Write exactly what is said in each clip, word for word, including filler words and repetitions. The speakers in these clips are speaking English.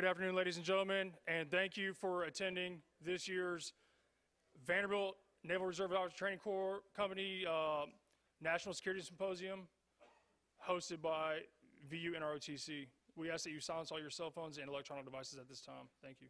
Good afternoon, ladies and gentlemen, and thank you for attending this year's Vanderbilt Naval Reserve Officer Training Corps Company uh, National Security Symposium hosted by V U N R O T C. We ask that you silence all your cell phones and electronic devices at this time. Thank you.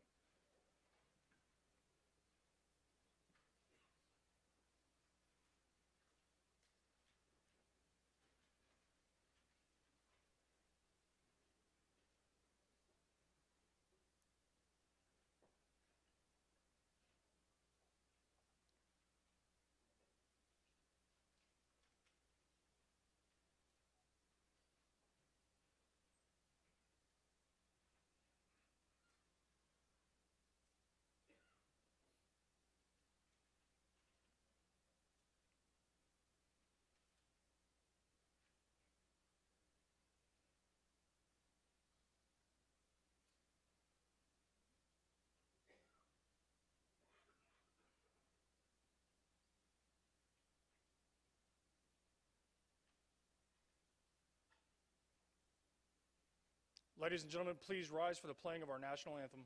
Ladies and gentlemen, please rise for the playing of our national anthem.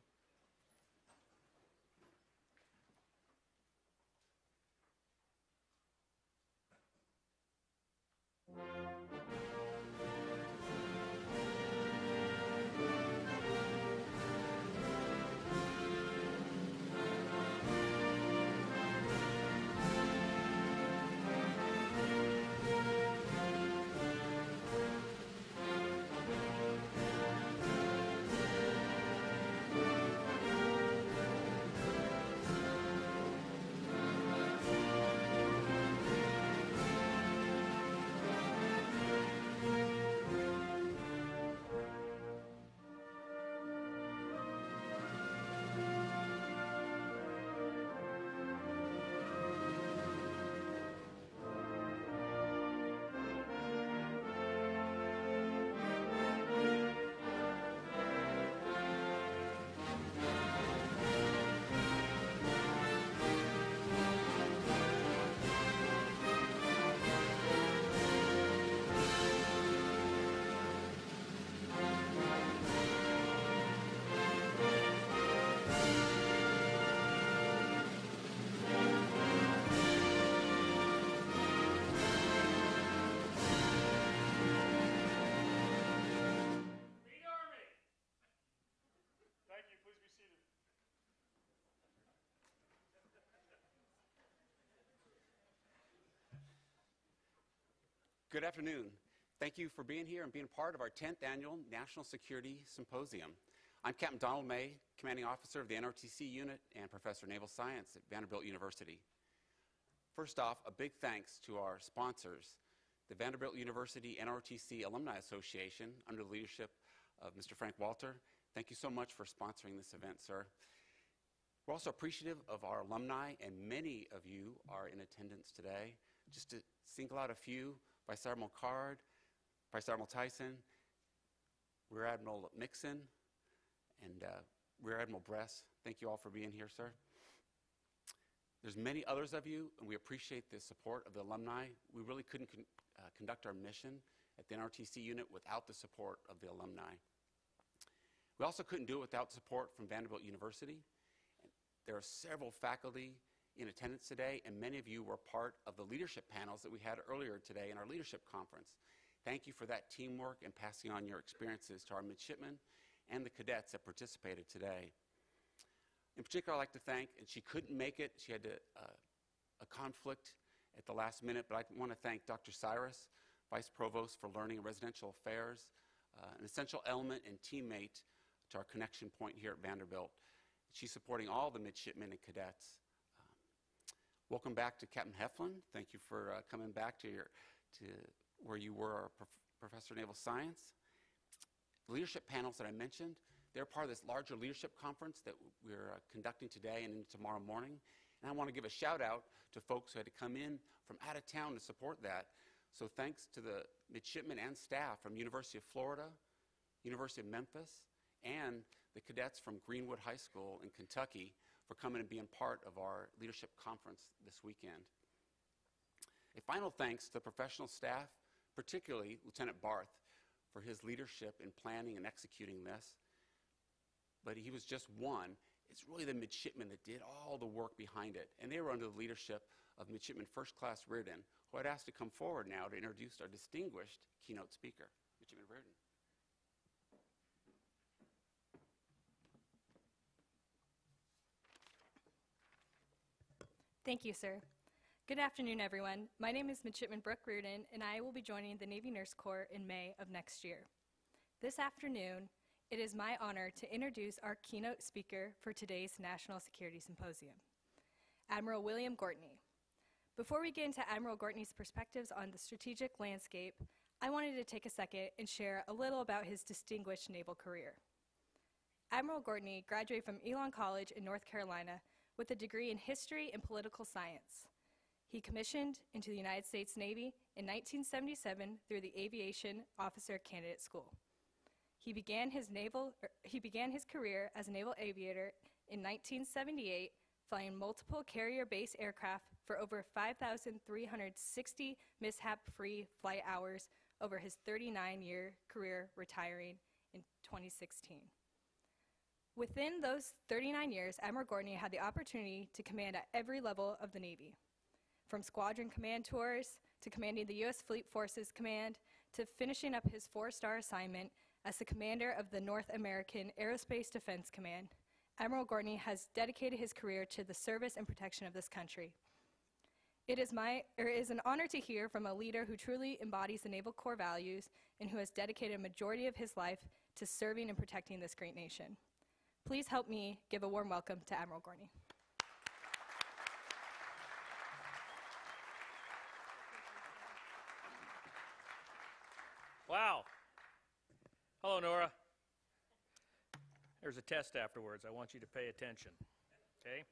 Good afternoon. Thank you for being here and being part of our tenth Annual National Security Symposium. I'm Captain Donald May, Commanding Officer of the N R O T C Unit and Professor of Naval Science at Vanderbilt University. First off, a big thanks to our sponsors, the Vanderbilt University N R O T C Alumni Association, under the leadership of Mister Frank Walter. Thank you so much for sponsoring this event, sir. We're also appreciative of our alumni, and many of you are in attendance today. Just to single out a few, Vice Admiral Card, Vice Admiral Tyson, Rear Admiral Mixon, and uh, Rear Admiral Bress. Thank you all for being here, sir. There's many others of you, and we appreciate the support of the alumni. We really couldn't con uh, conduct our mission at the N R O T C unit without the support of the alumni. We also couldn't do it without support from Vanderbilt University. There are several faculty in attendance today, and many of you were part of the leadership panels that we had earlier today in our leadership conference. Thank you for that teamwork and passing on your experiences to our midshipmen and the cadets that participated today. In particular, I'd like to thank, and she couldn't make it, she had to, uh, a conflict at the last minute, but I want to thank Doctor Cyrus, Vice Provost for Learning and Residential Affairs, uh, an essential element and teammate to our connection point here at Vanderbilt. She's supporting all the midshipmen and cadets. Welcome back to Captain Heflin. Thank you for uh, coming back to, your, to where you were, our prof Professor of Naval Science. Leadership panels that I mentioned, they're part of this larger leadership conference that we're uh, conducting today and tomorrow morning. And I want to give a shout out to folks who had to come in from out of town to support that. So thanks to the midshipmen and staff from University of Florida, University of Memphis, and the cadets from Greenwood High School in Kentucky for coming and being part of our leadership conference this weekend. A final thanks to the professional staff, particularly Lieutenant Barth, for his leadership in planning and executing this. but he was just one. It's really the midshipmen that did all the work behind it. And they were under the leadership of Midshipman First Class Reardon, who I'd asked to come forward now to introduce our distinguished keynote speaker, Midshipman Reardon. Thank you, sir. Good afternoon, everyone. My name is Midshipman Brooke Rudin, and I will be joining the Navy Nurse Corps in May of next year. This afternoon, it is my honor to introduce our keynote speaker for today's National Security Symposium, Admiral William Gortney. Before we get into Admiral Gortney's perspectives on the strategic landscape, I wanted to take a second and share a little about his distinguished naval career. Admiral Gortney graduated from Elon College in North Carolina with a degree in history and political science. He commissioned into the United States Navy in nineteen seventy-seven through the Aviation Officer Candidate School. He began his naval, er, he began his career as a naval aviator in nineteen seventy-eight, flying multiple carrier-based aircraft for over five thousand three hundred sixty mishap-free flight hours over his thirty-nine year career, retiring in twenty sixteen. Within those thirty-nine years, Admiral Gortney had the opportunity to command at every level of the Navy, from squadron command tours, to commanding the U S Fleet Forces Command, to finishing up his four-star assignment as the commander of the North American Aerospace Defense Command. Admiral Gortney has dedicated his career to the service and protection of this country. It is, my, or it is an honor to hear from a leader who truly embodies the Naval Corps values and who has dedicated a majority of his life to serving and protecting this great nation. Please help me give a warm welcome to Admiral Gortney. Wow. Hello, Nora. There's a test afterwards. I want you to pay attention, okay?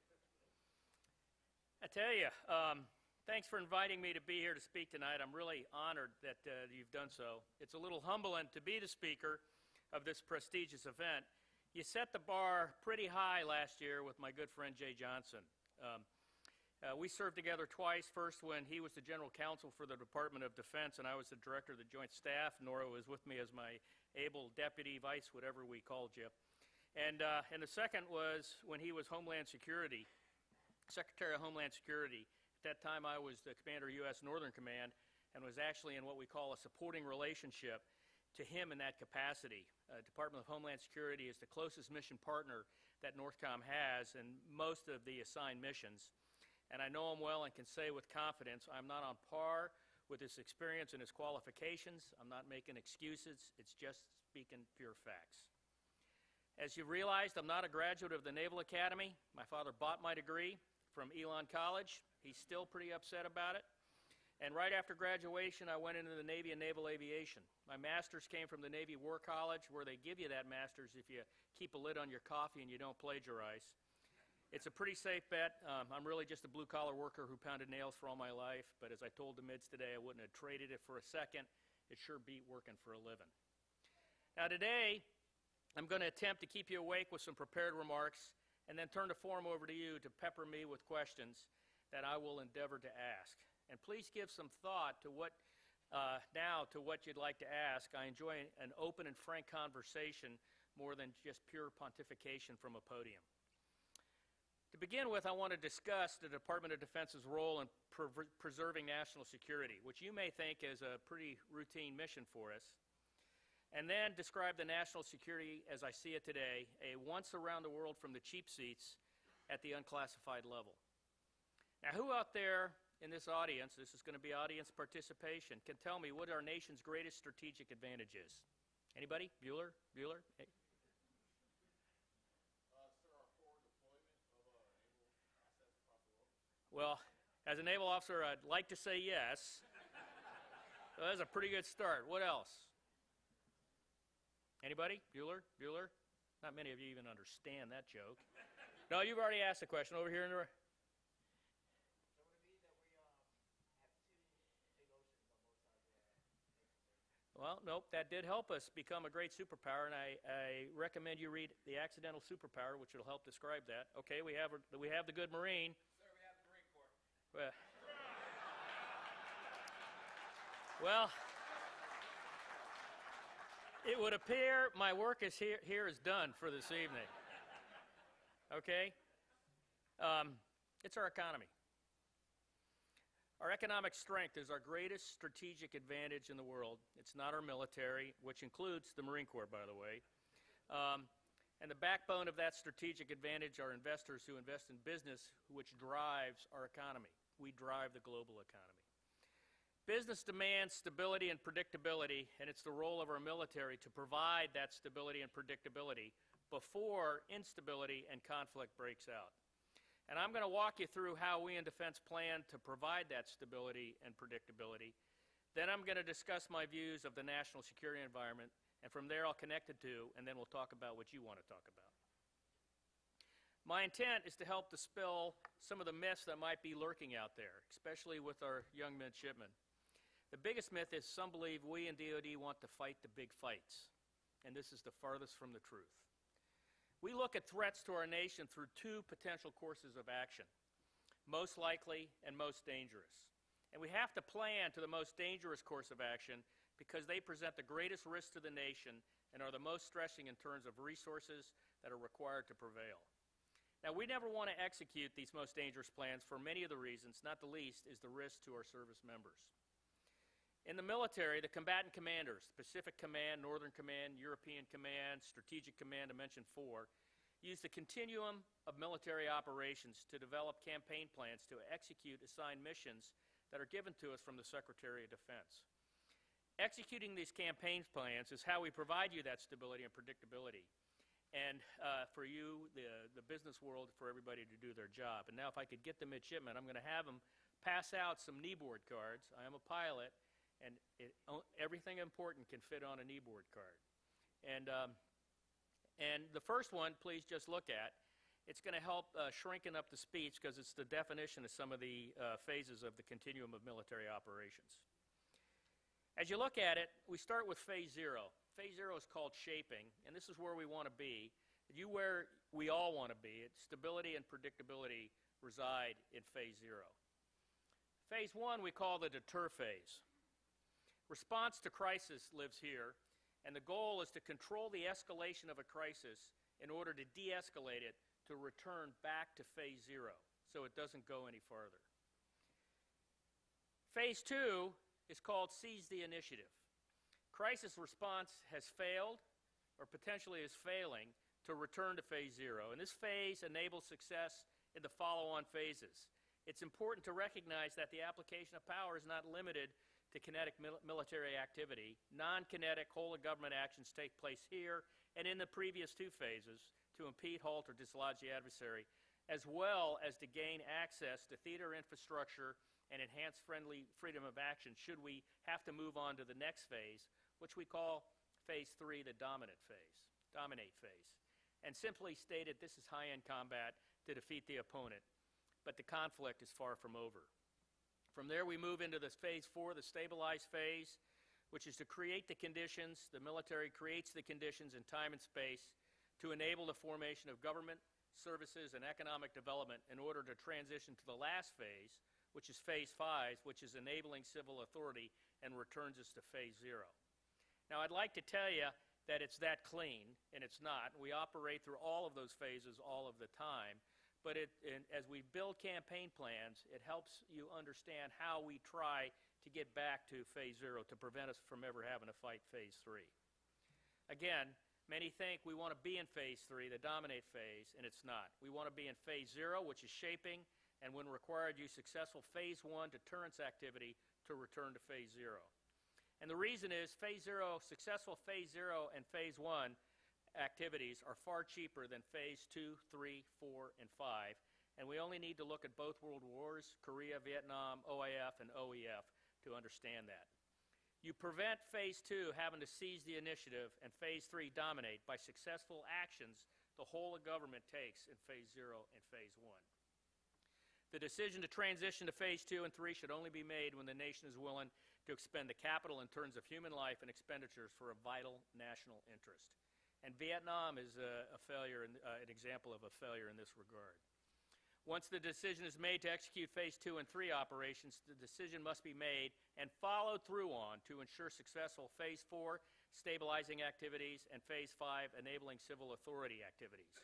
I tell you, um, thanks for inviting me to be here to speak tonight. I'm really honored that uh, you've done so. It's a little humbling to be the speaker of this prestigious event. You set the bar pretty high last year with my good friend Jay Johnson. Um, uh, we served together twice, first when he was the general counsel for the Department of Defense and I was the director of the Joint Staff. Nora was with me as my able deputy, vice, whatever we called you. And, uh, and the second was when he was Homeland Security, Secretary of Homeland Security. At that time, I was the commander of U S Northern Command and was actually in what we call a supporting relationship to him in that capacity. Uh, Department of Homeland Security is the closest mission partner that NORTHCOM has in most of the assigned missions. And I know him well and can say with confidence, I'm not on par with his experience and his qualifications. I'm not making excuses. It's just speaking pure facts. As you realized, I'm not a graduate of the Naval Academy. My father bought my degree from Elon College. He's still pretty upset about it. And right after graduation, I went into the Navy and Naval Aviation. My master's came from the Navy War College, where they give you that master's if you keep a lid on your coffee and you don't plagiarize. It's a pretty safe bet. Um, I'm really just a blue-collar worker who pounded nails for all my life, but as I told the mids today, I wouldn't have traded it for a second. It sure beat working for a living. Now today, I'm going to attempt to keep you awake with some prepared remarks and then turn the forum over to you to pepper me with questions that I will endeavor to ask. And please give some thought to what, uh, now to what you'd like to ask. I enjoy an open and frank conversation more than just pure pontification from a podium. To begin with, I want to discuss the Department of Defense's role in pre preserving national security, which you may think is a pretty routine mission for us, and then describe the national security as I see it today, a once around the world from the cheap seats at the unclassified level. Now, who out there in this audience, this is going to be audience participation, can tell me what our nation's greatest strategic advantage is? Anybody? Bueller? Bueller? Hey. Uh, sir, our forward deployment of our naval assets across the world. Well, as a naval officer, I'd like to say yes. So that's a pretty good start. What else? Anybody? Bueller? Bueller? Not many of you even understand that joke. No, you've already asked the question over here in the... Well, nope, that did help us become a great superpower, and I, I recommend you read The Accidental Superpower, which will help describe that. Okay, we have, we have the good Marine. Sir, we have the Marine Corps. Well, well, it would appear my work is here, here is done for this evening. okay? Um, it's our economy. Our economic strength is our greatest strategic advantage in the world. It's not our military, which includes the Marine Corps, by the way. Um, and the backbone of that strategic advantage are investors who invest in business, which drives our economy. We drive the global economy. Business demands stability and predictability, and it's the role of our military to provide that stability and predictability before instability and conflict breaks out. And I'm going to walk you through how we in Defense plan to provide that stability and predictability. Then I'm going to discuss my views of the national security environment, and from there I'll connect it to, and then we'll talk about what you want to talk about. My intent is to help dispel some of the myths that might be lurking out there, especially with our young midshipmen. The biggest myth is some believe we in D O D want to fight the big fights, and this is the farthest from the truth. We look at threats to our nation through two potential courses of action, most likely and most dangerous. And we have to plan to the most dangerous course of action because they present the greatest risk to the nation and are the most stressing in terms of resources that are required to prevail. Now, we never want to execute these most dangerous plans for many of the reasons, not the least is the risk to our service members. In the military, the combatant commanders, Pacific Command, Northern Command, European Command, Strategic Command, I mentioned four, use the continuum of military operations to develop campaign plans to execute assigned missions that are given to us from the Secretary of Defense. Executing these campaign plans is how we provide you that stability and predictability, and uh, for you, the, the business world, for everybody to do their job. And now if I could get the midshipmen, I'm going to have them pass out some kneeboard cards. I am a pilot, and it, everything important can fit on a kneeboard card. And, um, and the first one, please just look at. It's going to help uh, shrinking up the speech because it's the definition of some of the uh, phases of the continuum of military operations. As you look at it, we start with phase zero. Phase zero is called shaping, and this is where we want to be. You where we all want to be. It's stability and predictability reside in phase zero. Phase one we call the deter phase. Response to crisis lives here, and the goal is to control the escalation of a crisis in order to de-escalate it to return back to phase zero so it doesn't go any farther. Phase two is called seize the initiative. Crisis response has failed or potentially is failing to return to phase zero, and this phase enables success in the follow-on phases. It's important to recognize that the application of power is not limited to kinetic mil military activity. Non-kinetic whole-of-government actions take place here and in the previous two phases to impede, halt, or dislodge the adversary, as well as to gain access to theater infrastructure and enhance friendly freedom of action should we have to move on to the next phase, which we call phase three, the dominant phase, dominate phase. And simply stated, this is high-end combat to defeat the opponent, but the conflict is far from over. From there, we move into this phase four, the stabilize phase, which is to create the conditions. The military creates the conditions in time and space to enable the formation of government, services, and economic development in order to transition to the last phase, which is phase five, which is enabling civil authority and returns us to phase zero. Now, I'd like to tell you that it's that clean, and it's not. We operate through all of those phases all of the time. But it, and as we build campaign plans, it helps you understand how we try to get back to phase zero to prevent us from ever having to fight phase three. Again, many think we want to be in phase three, the dominate phase, and it's not. We want to be in phase zero, which is shaping, and when required, use successful phase one deterrence activity to return to phase zero. And the reason is phase zero, successful phase zero and phase one activities are far cheaper than phase two, three, four, and five, and we only need to look at both world wars, Korea, Vietnam, O I F, and O E F to understand that. You prevent phase two having to seize the initiative and phase three dominate by successful actions the whole of government takes in phase zero and phase one. The decision to transition to phase two and three should only be made when the nation is willing to expend the capital in terms of human life and expenditures for a vital national interest. And Vietnam is a, a failure, in, uh, an example of a failure in this regard. Once the decision is made to execute phase two and three operations, the decision must be made and followed through on to ensure successful phase four stabilizing activities and phase five enabling civil authority activities.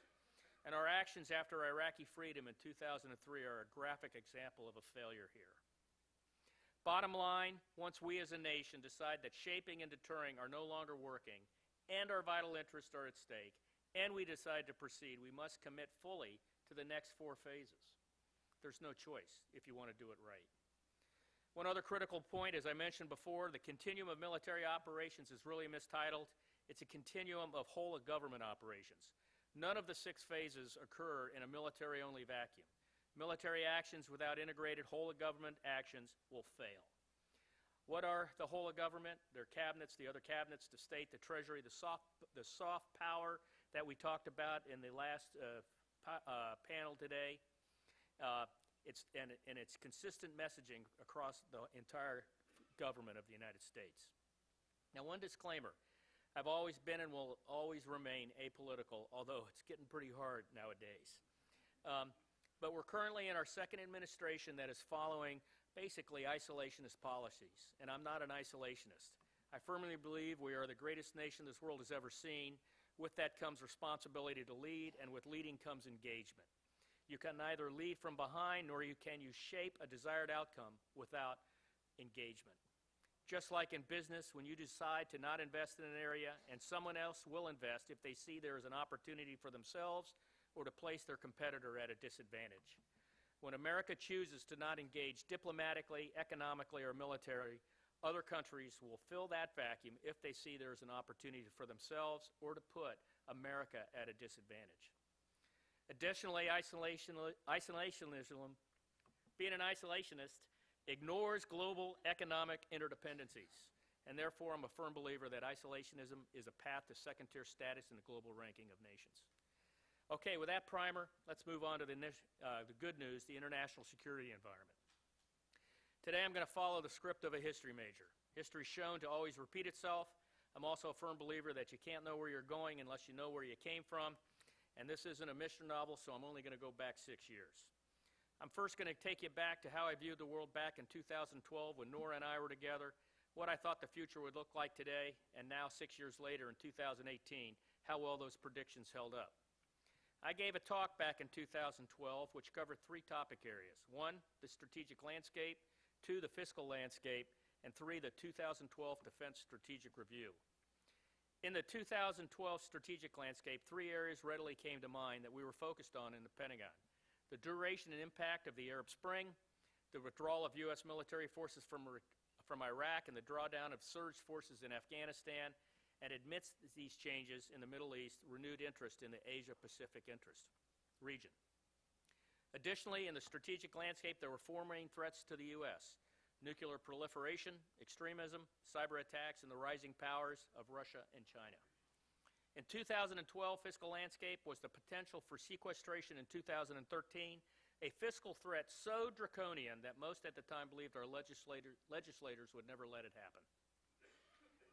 and our actions after Iraqi freedom in two thousand three are a graphic example of a failure here. Bottom line, once we as a nation decide that shaping and deterring are no longer working, and our vital interests are at stake, and we decide to proceed, we must commit fully to the next four phases. There's no choice if you want to do it right. One other critical point, as I mentioned before, the continuum of military operations is really mistitled. It's a continuum of whole of government operations. None of the six phases occur in a military-only vacuum. Military actions without integrated whole of government actions will fail. What are the whole of government? Their cabinets, the other cabinets, the state, the treasury, the soft, the soft power that we talked about in the last uh, pa uh, panel today. Uh, it's, and, and it's consistent messaging across the entire government of the United States. Now, one disclaimer. I've always been and will always remain apolitical, although it's getting pretty hard nowadays. Um, but we're currently in our second administration that is following basically isolationist policies, and I'm not an isolationist. I firmly believe we are the greatest nation this world has ever seen. With that comes responsibility to lead, and with leading comes engagement. You can neither lead from behind nor you can you shape a desired outcome without engagement. Just like in business, when you decide to not invest in an area, and someone else will invest if they see there is an opportunity for themselves or to place their competitor at a disadvantage. When America chooses to not engage diplomatically, economically, or militarily, other countries will fill that vacuum if they see there is an opportunity for themselves or to put America at a disadvantage. Additionally, isolationism, being an isolationist, ignores global economic interdependencies, and therefore I'm a firm believer that isolationism is a path to second-tier status in the global ranking of nations. Okay, with that primer, let's move on to the, uh, the good news, the international security environment. Today I'm going to follow the script of a history major. History is shown to always repeat itself. I'm also a firm believer that you can't know where you're going unless you know where you came from, and this isn't a mystery novel, so I'm only going to go back six years. I'm first going to take you back to how I viewed the world back in two thousand twelve when Nora and I were together, what I thought the future would look like today, and now six years later in two thousand eighteen, how well those predictions held up. I gave a talk back in two thousand twelve which covered three topic areas. One, the strategic landscape, two, the fiscal landscape, and three, the two thousand twelve Defense Strategic Review. In the two thousand twelve strategic landscape, three areas readily came to mind that we were focused on in the Pentagon. The duration and impact of the Arab Spring, the withdrawal of U S military forces from, from Iraq, and the drawdown of surge forces in Afghanistan, and amidst these changes in the Middle East, renewed interest in the Asia-Pacific interest region. Additionally, in the strategic landscape, there were four main threats to the U S: nuclear proliferation, extremism, cyber attacks, and the rising powers of Russia and China. In two thousand twelve, fiscal landscape was the potential for sequestration in two thousand thirteen, a fiscal threat so draconian that most at the time believed our legislator, legislators would never let it happen.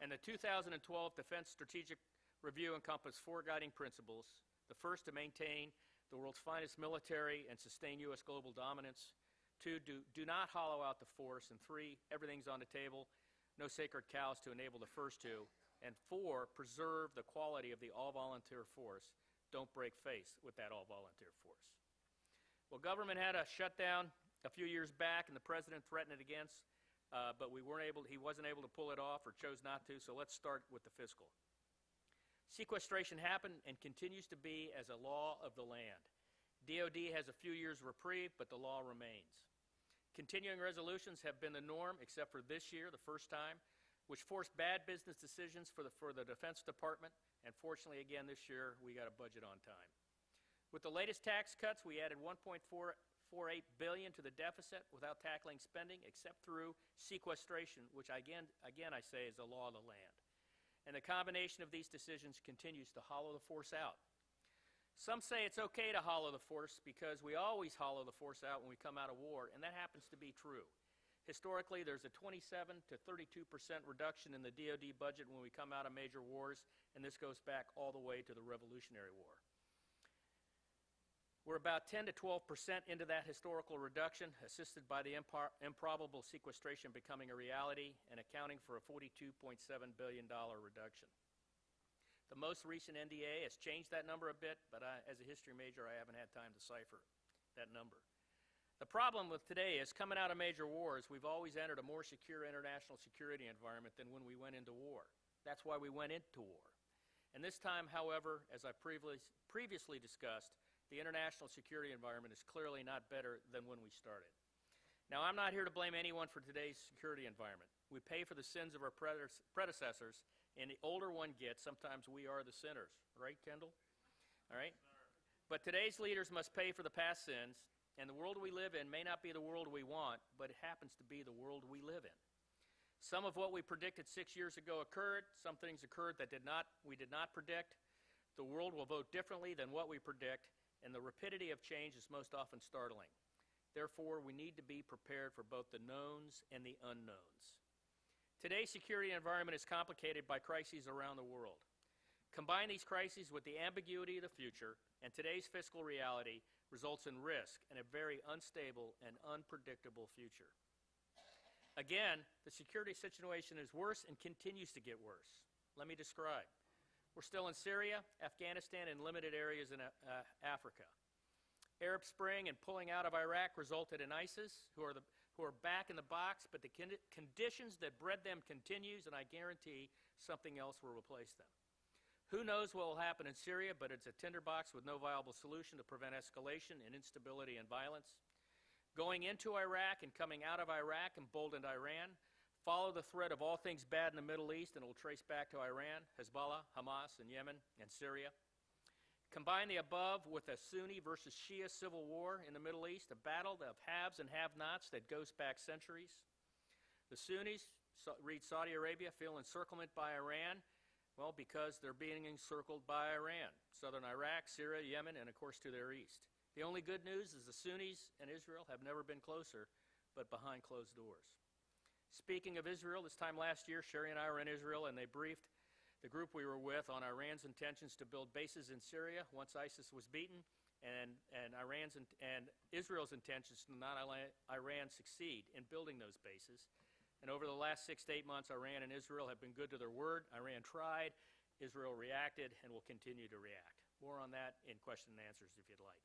And the two thousand twelve Defense Strategic Review encompassed four guiding principles. The first, to maintain the world's finest military and sustain U S global dominance. Two, do, do not hollow out the force. And three, everything's on the table, no sacred cows to enable the first two. And four, preserve the quality of the all-volunteer force. Don't break face with that all-volunteer force. Well, government had a shutdown a few years back, and the president threatened it against, uh, but we weren't able, he wasn't able to pull it off or chose not to, so let's start with the fiscal. Sequestration happened and continues to be as a law of the land. D O D has a few years reprieve, but the law remains. Continuing resolutions have been the norm, except for this year, the first time, which forced bad business decisions for the, for the Defense Department, and fortunately, again, this year, we got a budget on time. With the latest tax cuts, we added one point four four eight billion dollars to the deficit without tackling spending, except through sequestration, which again, again I say is the law of the land. And the combination of these decisions continues to hollow the force out. Some say it's okay to hollow the force because we always hollow the force out when we come out of war, and that happens to be true. Historically, there's a twenty-seven to thirty-two percent reduction in the D O D budget when we come out of major wars, and this goes back all the way to the Revolutionary War. We're about ten to twelve percent into that historical reduction, assisted by the impro improbable sequestration becoming a reality and accounting for a forty-two point seven billion dollars reduction. The The most recent N D A has changed that number a bit, but I, as a history major, I haven't had time to cipher that number. The problem with today is, coming out of major wars, we've always entered a more secure international security environment than when we went into war. That's why we went into war. And this time, however, as I previously discussed, the international security environment is clearly not better than when we started. Now, I'm not here to blame anyone for today's security environment. We pay for the sins of our predecessors, and the older one gets, sometimes we are the sinners. Right, Kendall? All right? But today's leaders must pay for the past sins, and the world we live in may not be the world we want, but it happens to be the world we live in. Some of what we predicted six years ago occurred. Some things occurred that did not, we did not predict. The world will vote differently than what we predict, and the rapidity of change is most often startling. Therefore, we need to be prepared for both the knowns and the unknowns. Today's security environment is complicated by crises around the world. Combine these crises with the ambiguity of the future, and today's fiscal reality results in risk and a very unstable and unpredictable future. Again, the security situation is worse and continues to get worse. Let me describe. We're still in Syria, Afghanistan, and limited areas in uh, Africa. Arab Spring and pulling out of Iraq resulted in ISIS, who are, the, who are back in the box, but the con conditions that bred them continues, and I guarantee something else will replace them. Who knows what will happen in Syria, but it's a tinderbox with no viable solution to prevent escalation and instability and violence. Going into Iraq and coming out of Iraq emboldened Iran. Follow the thread of all things bad in the Middle East, and it will trace back to Iran, Hezbollah, Hamas, and Yemen, and Syria. Combine the above with a Sunni versus Shia civil war in the Middle East, a battle of haves and have-nots that goes back centuries. The Sunnis, so, read Saudi Arabia, feel encirclement by Iran, well, because they're being encircled by Iran, southern Iraq, Syria, Yemen, and of course to their east. The only good news is the Sunnis and Israel have never been closer, but behind closed doors. Speaking of Israel, this time last year, Sherry and I were in Israel, and they briefed the group we were with on Iran's intentions to build bases in Syria once ISIS was beaten, and, and, Iran's in, and Israel's intentions to not let Iran succeed in building those bases. And over the last six to eight months, Iran and Israel have been good to their word. Iran tried, Israel reacted, and will continue to react. More on that in question and answers if you'd like.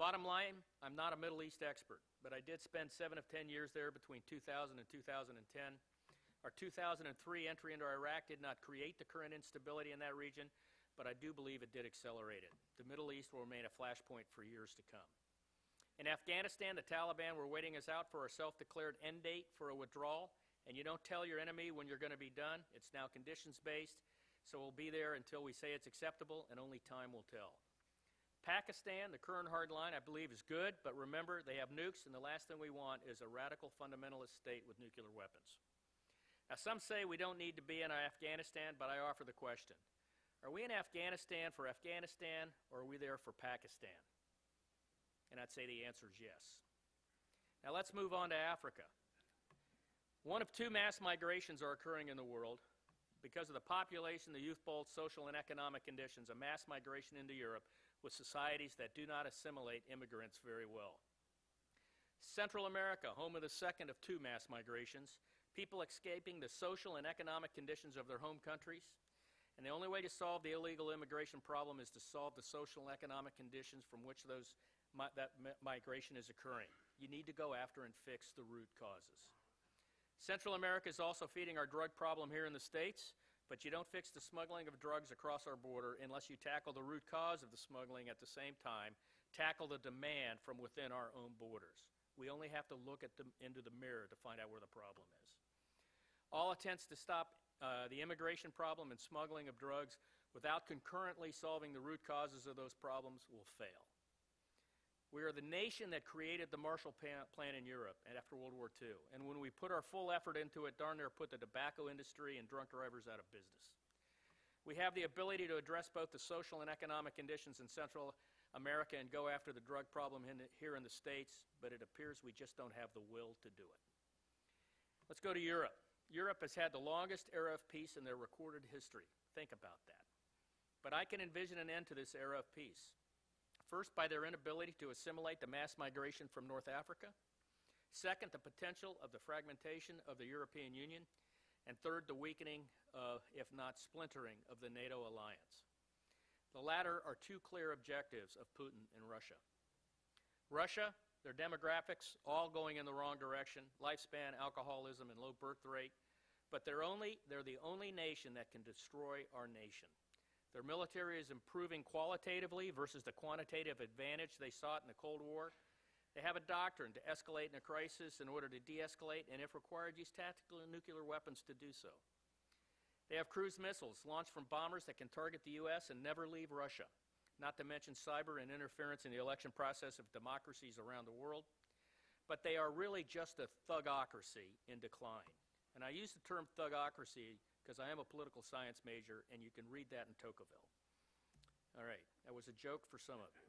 Bottom line, I'm not a Middle East expert, but I did spend seven of ten years there between two thousand and two thousand ten. Our two thousand three entry into Iraq did not create the current instability in that region, but I do believe it did accelerate it. The Middle East will remain a flashpoint for years to come. In Afghanistan, the Taliban were waiting us out for our self-declared end date for a withdrawal, and you don't tell your enemy when you're going to be done. It's now conditions-based, so we'll be there until we say it's acceptable, and only time will tell. Pakistan, the current hard line, I believe is good, but remember, they have nukes, and the last thing we want is a radical fundamentalist state with nuclear weapons. Now, some say we don't need to be in Afghanistan, but I offer the question. Are we in Afghanistan for Afghanistan, or are we there for Pakistan? And I'd say the answer is yes. Now, let's move on to Africa. One of two mass migrations are occurring in the world. Because of the population, the youth bolt, social and economic conditions, a mass migration into Europe with societies that do not assimilate immigrants very well. Central America, home of the second of two mass migrations, people escaping the social and economic conditions of their home countries. And the only way to solve the illegal immigration problem is to solve the social and economic conditions from which those, mi that mi migration is occurring. You need to go after and fix the root causes. Central America is also feeding our drug problem here in the States, but you don't fix the smuggling of drugs across our border unless you tackle the root cause of the smuggling at the same time, tackle the demand from within our own borders. We only have to look at them into the mirror to find out where the problem is. All attempts to stop uh, the immigration problem and smuggling of drugs without concurrently solving the root causes of those problems will fail. We are the nation that created the Marshall Plan in Europe and after World War Two, and when we put our full effort into it, darn near put the tobacco industry and drunk drivers out of business. We have the ability to address both the social and economic conditions in Central America and go after the drug problem in, here in the States, but it appears we just don't have the will to do it. Let's go to Europe. Europe has had the longest era of peace in their recorded history. Think about that. But I can envision an end to this era of peace. First, by their inability to assimilate the mass migration from North Africa. Second, the potential of the fragmentation of the European Union. and third, the weakening, uh, if not splintering, of the NATO alliance. The latter are two clear objectives of Putin and Russia. Russia, their demographics all going in the wrong direction, lifespan, alcoholism, and low birth rate, but they're, only, they're the only nation that can destroy our nation. Their military is improving qualitatively versus the quantitative advantage they sought in the Cold War. They have a doctrine to escalate in a crisis in order to de-escalate and, if required, use tactical and nuclear weapons to do so. They have cruise missiles launched from bombers that can target the U S and never leave Russia, not to mention cyber and interference in the election process of democracies around the world. But they are really just a thugocracy in decline. And I use the term thugocracy because I am a political science major, and you can read that in Tocqueville. All right, that was a joke for some of you.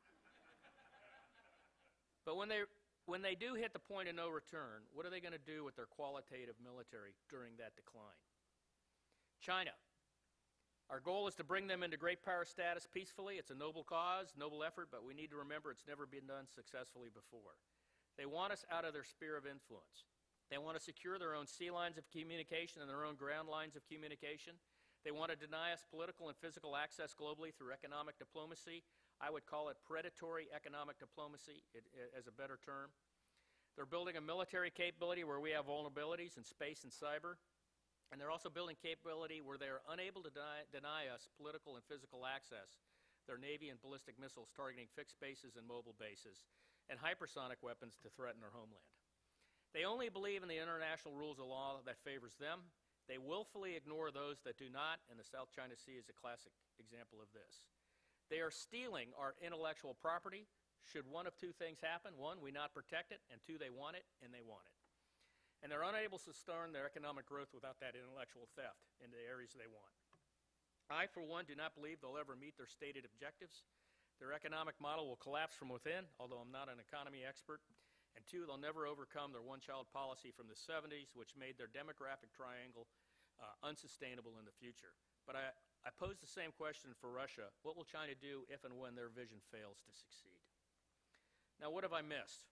But when they, when they do hit the point of no return, what are they going to do with their qualitative military during that decline? China. Our goal is to bring them into great power status peacefully. It's a noble cause, noble effort, but we need to remember it's never been done successfully before. They want us out of their sphere of influence. They want to secure their own sea lines of communication and their own ground lines of communication. They want to deny us political and physical access globally through economic diplomacy. I would call it predatory economic diplomacy it, it, as a better term. They're building a military capability where we have vulnerabilities in space and cyber. And they're also building capability where they are unable to deny, deny us political and physical access, their Navy and ballistic missiles targeting fixed bases and mobile bases, and hypersonic weapons to threaten our homeland. They only believe in the international rules of law that favors them. They willfully ignore those that do not, and the South China Sea is a classic example of this. They are stealing our intellectual property. Should one of two things happen: one, we not protect it, and two, they want it, and they want it. And they're unable to sustain their economic growth without that intellectual theft in the areas they want. I, for one, do not believe they'll ever meet their stated objectives. Their economic model will collapse from within, although I'm not an economy expert. And two, they'll never overcome their one-child policy from the seventies, which made their demographic triangle uh, unsustainable in the future. But I, I pose the same question for Russia. What will China do if and when their vision fails to succeed? Now, what have I missed?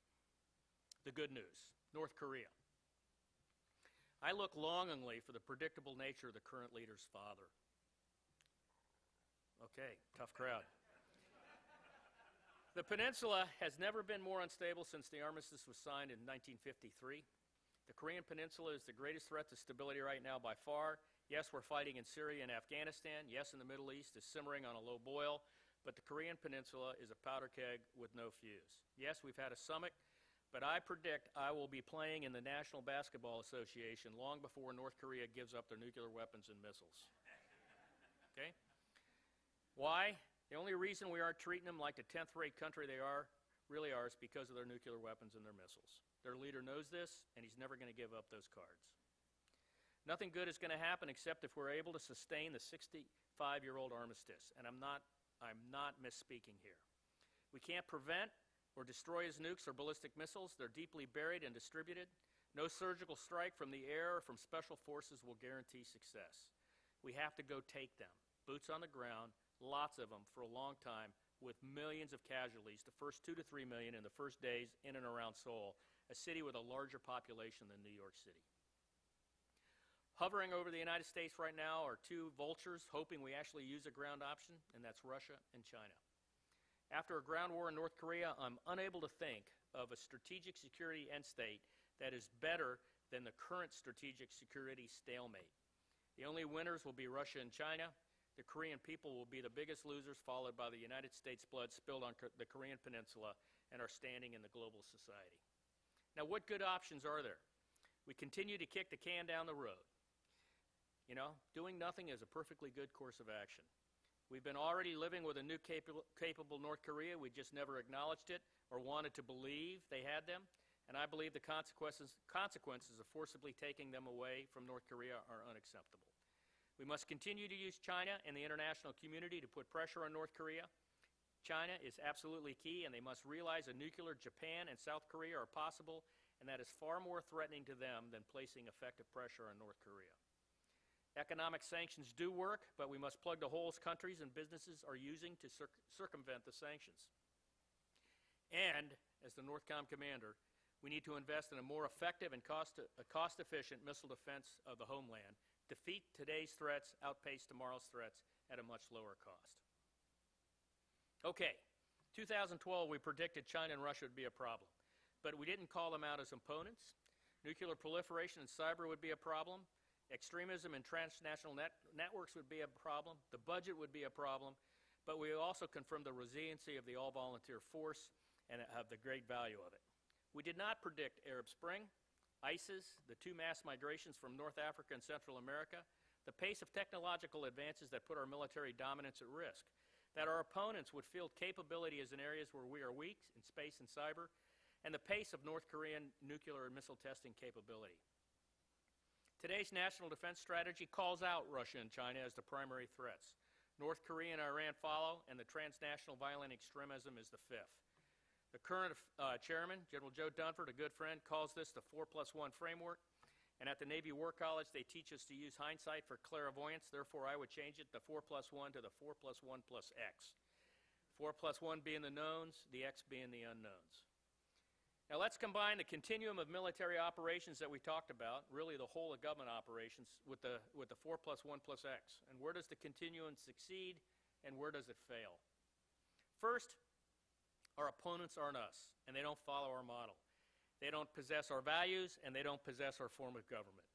The good news, North Korea. I look longingly for the predictable nature of the current leader's father. Okay, tough crowd. The peninsula has never been more unstable since the armistice was signed in nineteen fifty-three. The Korean peninsula is the greatest threat to stability right now by far. Yes, we're fighting in Syria and Afghanistan. Yes, in the Middle East is simmering on a low boil. But the Korean peninsula is a powder keg with no fuse. Yes, we've had a summit, but I predict I will be playing in the National Basketball Association long before North Korea gives up their nuclear weapons and missiles. Okay? Why? The only reason we aren't treating them like the tenth-rate country they are, really are, is because of their nuclear weapons and their missiles. Their leader knows this, and he's never going to give up those cards. Nothing good is going to happen except if we're able to sustain the sixty-five-year-old armistice, and I'm not, I'm not misspeaking here. We can't prevent or destroy his nukes or ballistic missiles. They're deeply buried and distributed. No surgical strike from the air or from special forces will guarantee success. We have to go take them, boots on the ground, lots of them for a long time, with millions of casualties, the first two to three million in the first days in and around Seoul, a city with a larger population than New York City. Hovering over the United States right now are two vultures hoping we actually use a ground option, and that's Russia and China. After a ground war in North Korea, I'm unable to think of a strategic security end state that is better than the current strategic security stalemate. The only winners will be Russia and China. The Korean people will be the biggest losers, followed by the United States blood spilled on the Korean peninsula and our standing in the global society. Now, what good options are there? We continue to kick the can down the road. You know, doing nothing is a perfectly good course of action. We've been already living with a new capable, capable North Korea. We just never acknowledged it or wanted to believe they had them. And I believe the consequences, consequences of forcibly taking them away from North Korea are unacceptable. We must continue to use China and the international community to put pressure on North Korea. China is absolutely key, and they must realize a nuclear Japan and South Korea are possible, and that is far more threatening to them than placing effective pressure on North Korea. Economic sanctions do work, but we must plug the holes countries and businesses are using to circ circumvent the sanctions. And, as the NORTHCOM commander, we need to invest in a more effective and cost-efficient cost missile defense of the homeland defeat today's threats, outpace tomorrow's threats at a much lower cost. Okay, two thousand twelve, we predicted China and Russia would be a problem, but we didn't call them out as opponents. Nuclear proliferation and cyber would be a problem. Extremism and transnational net networks would be a problem. The budget would be a problem. But we also confirmed the resiliency of the all-volunteer force and of the great value of it. We did not predict Arab Spring, ISIS, the two mass migrations from North Africa and Central America, the pace of technological advances that put our military dominance at risk, that our opponents would field capabilities in areas where we are weak, in space and cyber, and the pace of North Korean nuclear and missile testing capability. Today's national defense strategy calls out Russia and China as the primary threats. North Korea and Iran follow, and the transnational violent extremism is the fifth. The current uh, chairman, General Joe Dunford, a good friend, calls this the four plus one framework. And at the Navy War College, they teach us to use hindsight for clairvoyance. Therefore, I would change it the four plus one to the four plus one plus X. four plus one being the knowns, the X being the unknowns. Now let's combine the continuum of military operations that we talked about, really the whole of government operations, with the, with the four plus one plus X. And where does the continuum succeed and where does it fail? First, our opponents aren't us, and they don't follow our model. They don't possess our values, and they don't possess our form of government.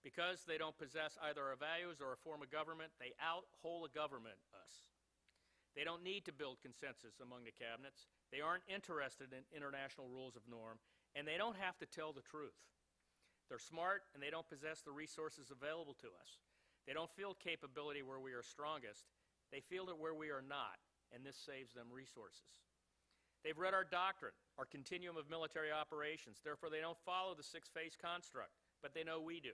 Because they don't possess either our values or our form of government, they out whole of government us. They don't need to build consensus among the cabinets. They aren't interested in international rules of norm, and they don't have to tell the truth. They're smart, and they don't possess the resources available to us. They don't field capability where we are strongest. They field it where we are not, and this saves them resources. They've read our doctrine, our continuum of military operations. Therefore, they don't follow the six-phase construct, but they know we do.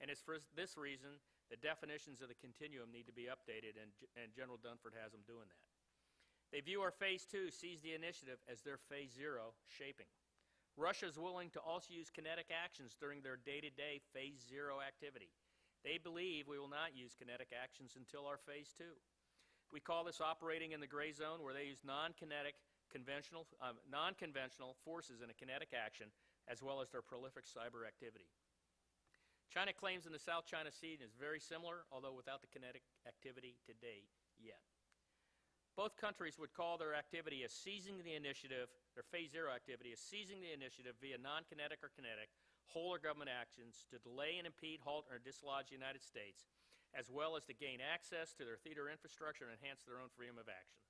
And it's for this reason the definitions of the continuum need to be updated, and, and General Dunford has them doing that. They view our phase two, seize the initiative, as their phase zero shaping. Russia is willing to also use kinetic actions during their day-to-day phase zero activity. They believe we will not use kinetic actions until our phase two. We call this operating in the gray zone, where they use non-kinetic, conventional, um, non-conventional forces in a kinetic action, as well as their prolific cyber activity. China claims in the South China Sea is very similar, although without the kinetic activity to date yet. Both countries would call their activity as seizing the initiative, their phase zero activity as seizing the initiative via non-kinetic or kinetic, whole or government actions to delay and impede, halt, or dislodge the United States, as well as to gain access to their theater infrastructure and enhance their own freedom of action.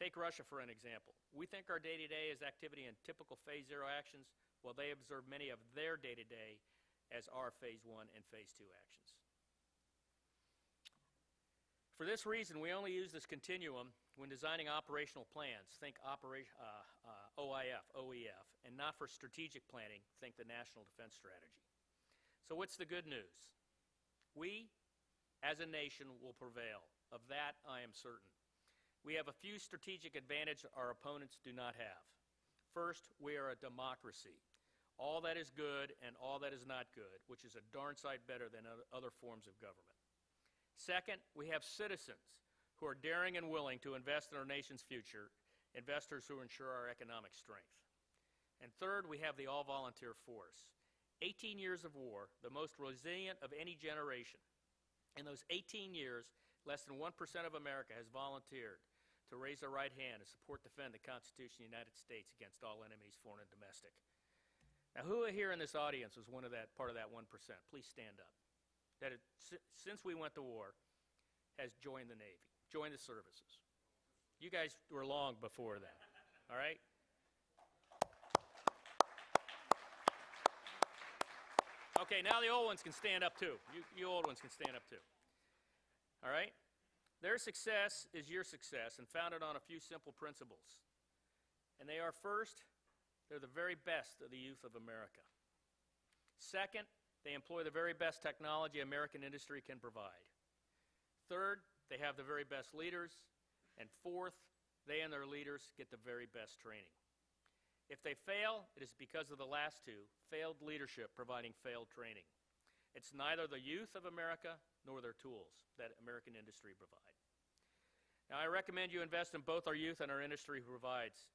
Take Russia for an example. We think our day-to-day is activity in typical phase zero actions, while they observe many of their day-to-day as our phase one and phase two actions. For this reason, we only use this continuum when designing operational plans, think opera uh, uh, O I F, O E F, and not for strategic planning, think the National Defense Strategy. So what's the good news? We, as a nation, will prevail. Of that, I am certain. We have a few strategic advantages our opponents do not have. First, we are a democracy. All that is good and all that is not good, which is a darn sight better than other forms of government. Second, we have citizens who are daring and willing to invest in our nation's future, investors who ensure our economic strength. And third, we have the all-volunteer force. eighteen years of war, the most resilient of any generation. In those eighteen years, less than one percent of America has volunteered to raise their right hand and support and defend the Constitution of the United States against all enemies, foreign and domestic. Now, who here in this audience was one of that, part of that one percent? Please stand up. That it, since we went to war, has joined the Navy, joined the services. You guys were long before that, all right? Okay, now the old ones can stand up too. You, you old ones can stand up too, all right? Their success is your success and founded on a few simple principles. And they are, first, they're the very best of the youth of America. Second, they employ the very best technology American industry can provide. Third, they have the very best leaders. And fourth, they and their leaders get the very best training. If they fail, it is because of the last two, failed leadership providing failed training. It's neither the youth of America nor their tools that American industry provide. Now, I recommend you invest in both our youth and our industry who provides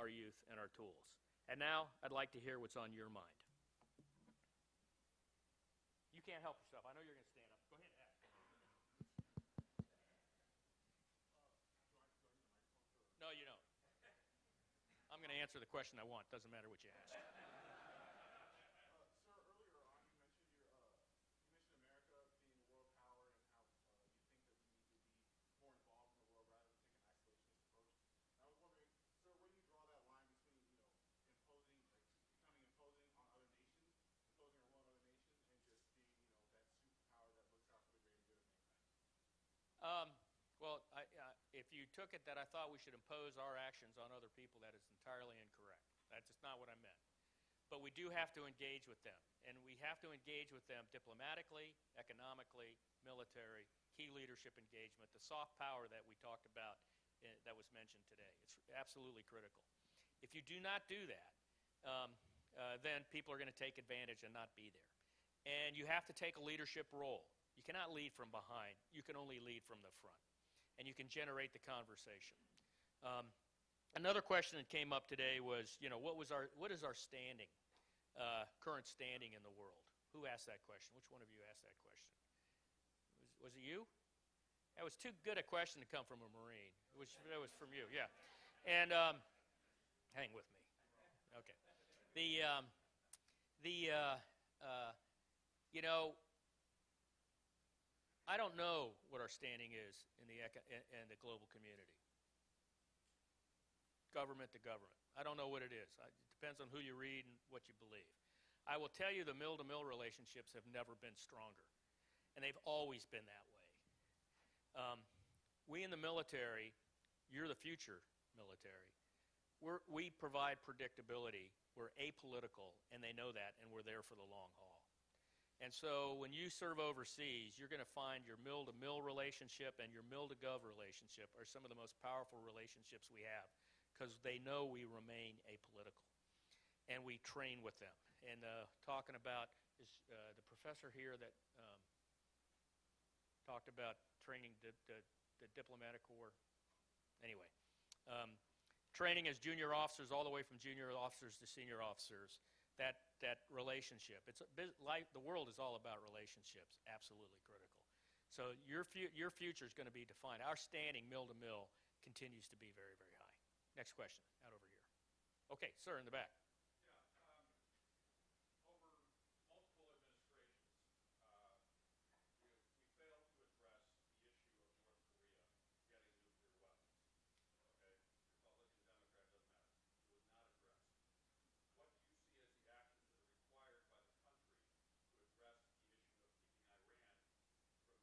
our youth and our tools. And now, I'd like to hear what's on your mind. You can't help yourself. I know you're going to stand up. Go ahead and ask. No, you don't. I'm going to answer the question I want. Doesn't matter what you ask. Um, well, I, uh, if you took it that I thought we should impose our actions on other people, that is entirely incorrect. That's just not what I meant. But we do have to engage with them, and we have to engage with them diplomatically, economically, military, key leadership engagement, the soft power that we talked about uh, that was mentioned today. It's absolutely critical. If you do not do that, um, uh, then people are going to take advantage and not be there. And you have to take a leadership role. You cannot lead from behind. You can only lead from the front. And you can generate the conversation. Um, another question that came up today was, you know, what was our, what is our standing, uh, current standing in the world? Who asked that question? Which one of you asked that question? Was, was it you? That was too good a question to come from a Marine. It was, that was from you, yeah. And um, hang with me. Okay. The, um, the uh, uh, you know, I don't know what our standing is in the, eco in the global community, government to government. I don't know what it is. I, it depends on who you read and what you believe. I will tell you the mill-to-mill relationships have never been stronger, and they've always been that way. Um, we in the military, you're the future military, we're, we provide predictability. We're apolitical, and they know that, and we're there for the long haul. And so when you serve overseas, you're going to find your mill-to-mill relationship and your mill-to-gov relationship are some of the most powerful relationships we have, because they know we remain apolitical, and we train with them. And uh, talking about is uh, the professor here that um, talked about training the, the, the diplomatic corps. Anyway, um, training as junior officers all the way from junior officers to senior officers. That, that relationship, it's like the world is all about relationships, absolutely critical. So your, fu your future is going to be defined. Our standing mill to mill continues to be very, very high. Next question, out over here. Okay, sir, in the back. Yeah, um, over multiple administrations, uh, we, we failed to address the issue of North Korea getting nuclear weapons. Okay, Republican, Democrat, doesn't matter. It was not addressed. What do you see as the actions that are required by the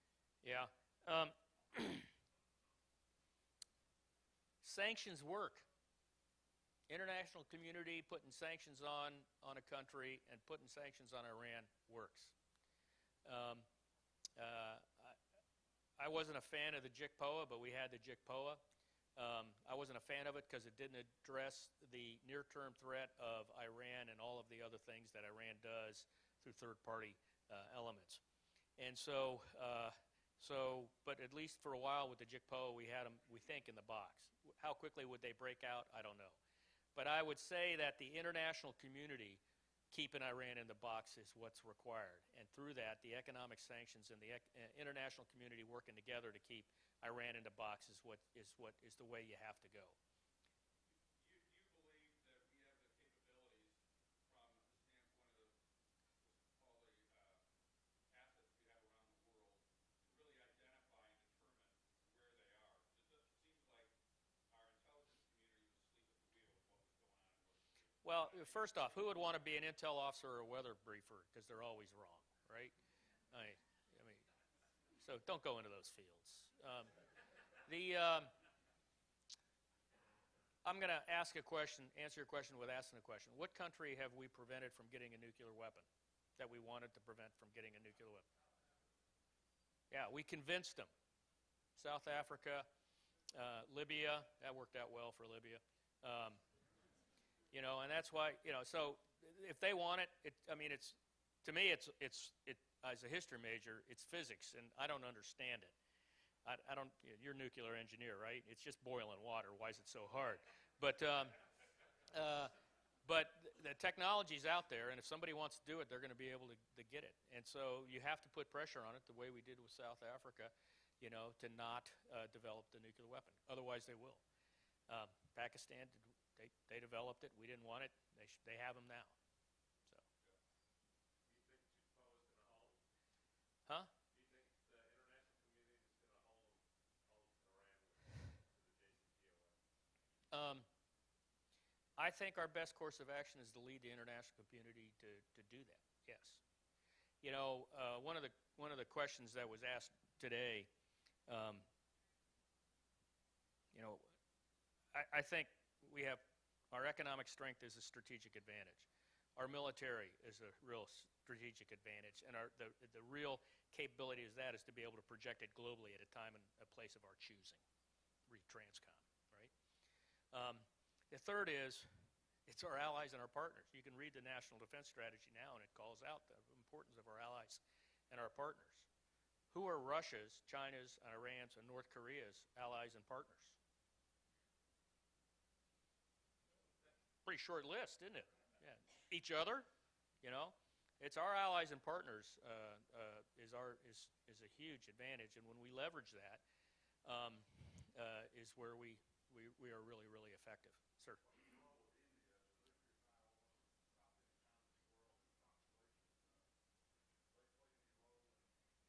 country to address the issue of keeping Iran from getting nuclear weapons? Yeah. Um, sanctions work. International community putting sanctions on, on a country and putting sanctions on Iran works. Um, uh, I, I wasn't a fan of the J C P O A, but we had the J C P O A. Um, I wasn't a fan of it because it didn't address the near-term threat of Iran and all of the other things that Iran does through third-party uh, elements. And so, uh, so, but at least for a while with the J C P O A, we had them, we think, in the box. How quickly would they break out? I don't know. But I would say that the international community keeping Iran in the box is what's required. And through that, the economic sanctions and the ec international community working together to keep Iran in the box is what is what is the way you have to go. You, you believe that we have the capabilities from the standpoint of all the uh, assets we have around the world to really identify and determine where they are. It seems like our intelligence community was asleep at the wheel of what was going on. Well, first off, who would want to be an intel officer or a weather briefer? Because they're always wrong, right? I, I mean. So don't go into those fields. Um, the, um, I'm going to ask a question, answer your question with asking a question. What country have we prevented from getting a nuclear weapon that we wanted to prevent from getting a nuclear weapon? Yeah, we convinced them. South Africa, uh, Libya, that worked out well for Libya. Um, you know, and that's why, you know, so if they want it, it I mean, it's, to me, it's, it's, it. As a history major, it's physics, and I don't understand it. I, I don't. You're a nuclear engineer, right? It's just boiling water. Why is it so hard? But, um, uh, But the technology's out there, and if somebody wants to do it, they're going to be able to, to get it. And so you have to put pressure on it the way we did with South Africa, you know, to not uh, develop the nuclear weapon. Otherwise, they will. Uh, Pakistan, they, they developed it. We didn't want it. They, sh they have them now. So. Do you think G P O A is going to hold them? Huh? Do you think the international community is going to hold them, hold Iran to the J C P O A? Um, I think our best course of action is to lead the international community to, to do that, yes. You know, uh, one, of the, one of the questions that was asked today, um, you know, I, I think we have, our economic strength is a strategic advantage. Our military is a real strategic advantage, and our, the, the real capability of that is to be able to project it globally at a time and a place of our choosing, re Transcom, right? Um, The third is, it's our allies and our partners. You can read the National Defense Strategy now, and it calls out the importance of our allies and our partners. Who are Russia's, China's, and Iran's, and North Korea's allies and partners? Pretty short list, isn't it? Yeah. Each other, you know. It's our allies and partners uh, uh, is, our, is, is a huge advantage, and when we leverage that, um, uh, is where we, we, we are really, really effective. Sir.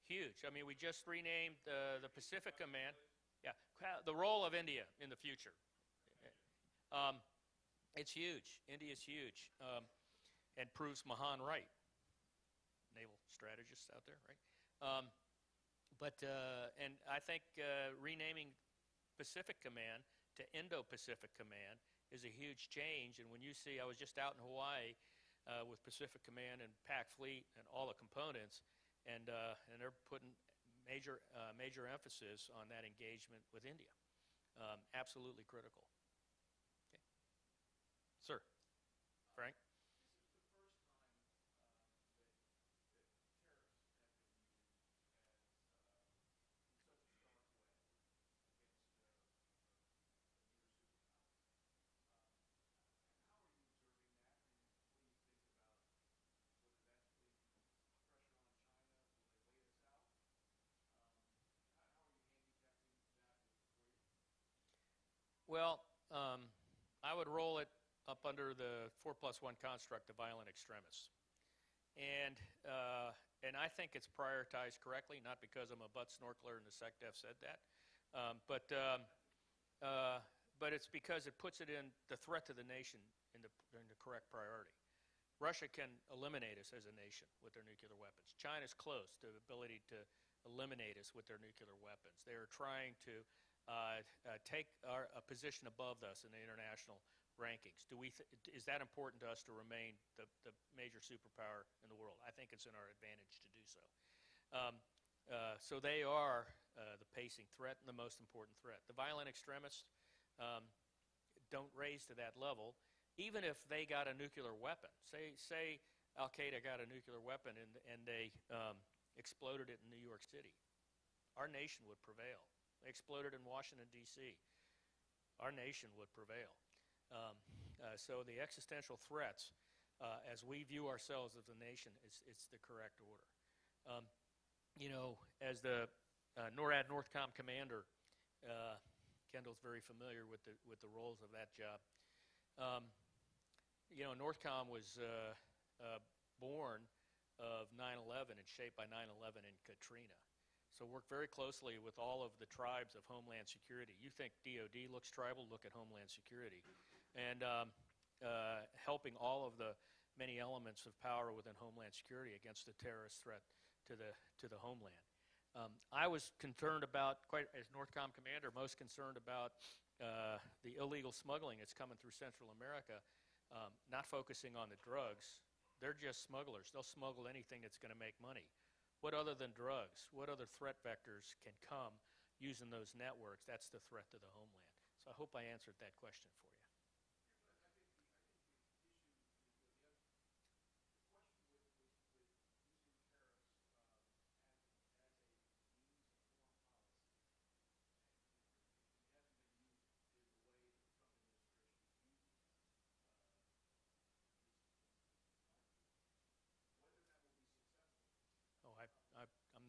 Huge. I mean, we just renamed uh, the Pacific Command. Yeah, the role of India in the future. Um, it's huge. India's huge, um, and proves Mahan right. Naval strategists out there, right? Um, but uh, and I think uh, renaming Pacific Command to Indo-Pacific Command is a huge change. And when you see, I was just out in Hawaii uh, with Pacific Command and Pac Fleet and all the components, and uh, and they're putting major uh, major emphasis on that engagement with India. Um, absolutely critical. Okay, sir, Frank. Well, um, I would roll it up under the four plus one construct of violent extremists. And, uh, and I think it's prioritized correctly, not because I'm a butt snorkeler and the SecDef said that, um, but, um, uh, but it's because it puts it in the threat to the nation in the, in the correct priority. Russia can eliminate us as a nation with their nuclear weapons. China's close to the ability to eliminate us with their nuclear weapons. They are trying to Uh, uh, take our, a position above us in the international rankings. Do we th is that important to us to remain the, the major superpower in the world? I think it's in our advantage to do so. Um, uh, so they are uh, the pacing threat and the most important threat. The violent extremists um, don't raise to that level. Even if they got a nuclear weapon, say, say Al-Qaeda got a nuclear weapon and, and they um, exploded it in New York City, our nation would prevail. They exploded in Washington, D C. Our nation would prevail. Um, uh, so the existential threats, uh, as we view ourselves as a nation, it's, it's the correct order. Um, you know, as the uh, NORAD NORTHCOM commander, uh, Kendall's very familiar with the, with the roles of that job. Um, you know, NORTHCOM was uh, uh, born of nine eleven and shaped by nine eleven and Katrina. So work very closely with all of the tribes of Homeland Security. You think D O D looks tribal, look at Homeland Security. And um, uh, helping all of the many elements of power within Homeland Security against the terrorist threat to the, to the homeland. Um, I was concerned about, quite as NORTHCOM commander, most concerned about uh, the illegal smuggling that's coming through Central America, um, not focusing on the drugs. They're just smugglers. They'll smuggle anything that's going to make money. What other than drugs, what other threat vectors can come using those networks? That's the threat to the homeland. So I hope I answered that question for you.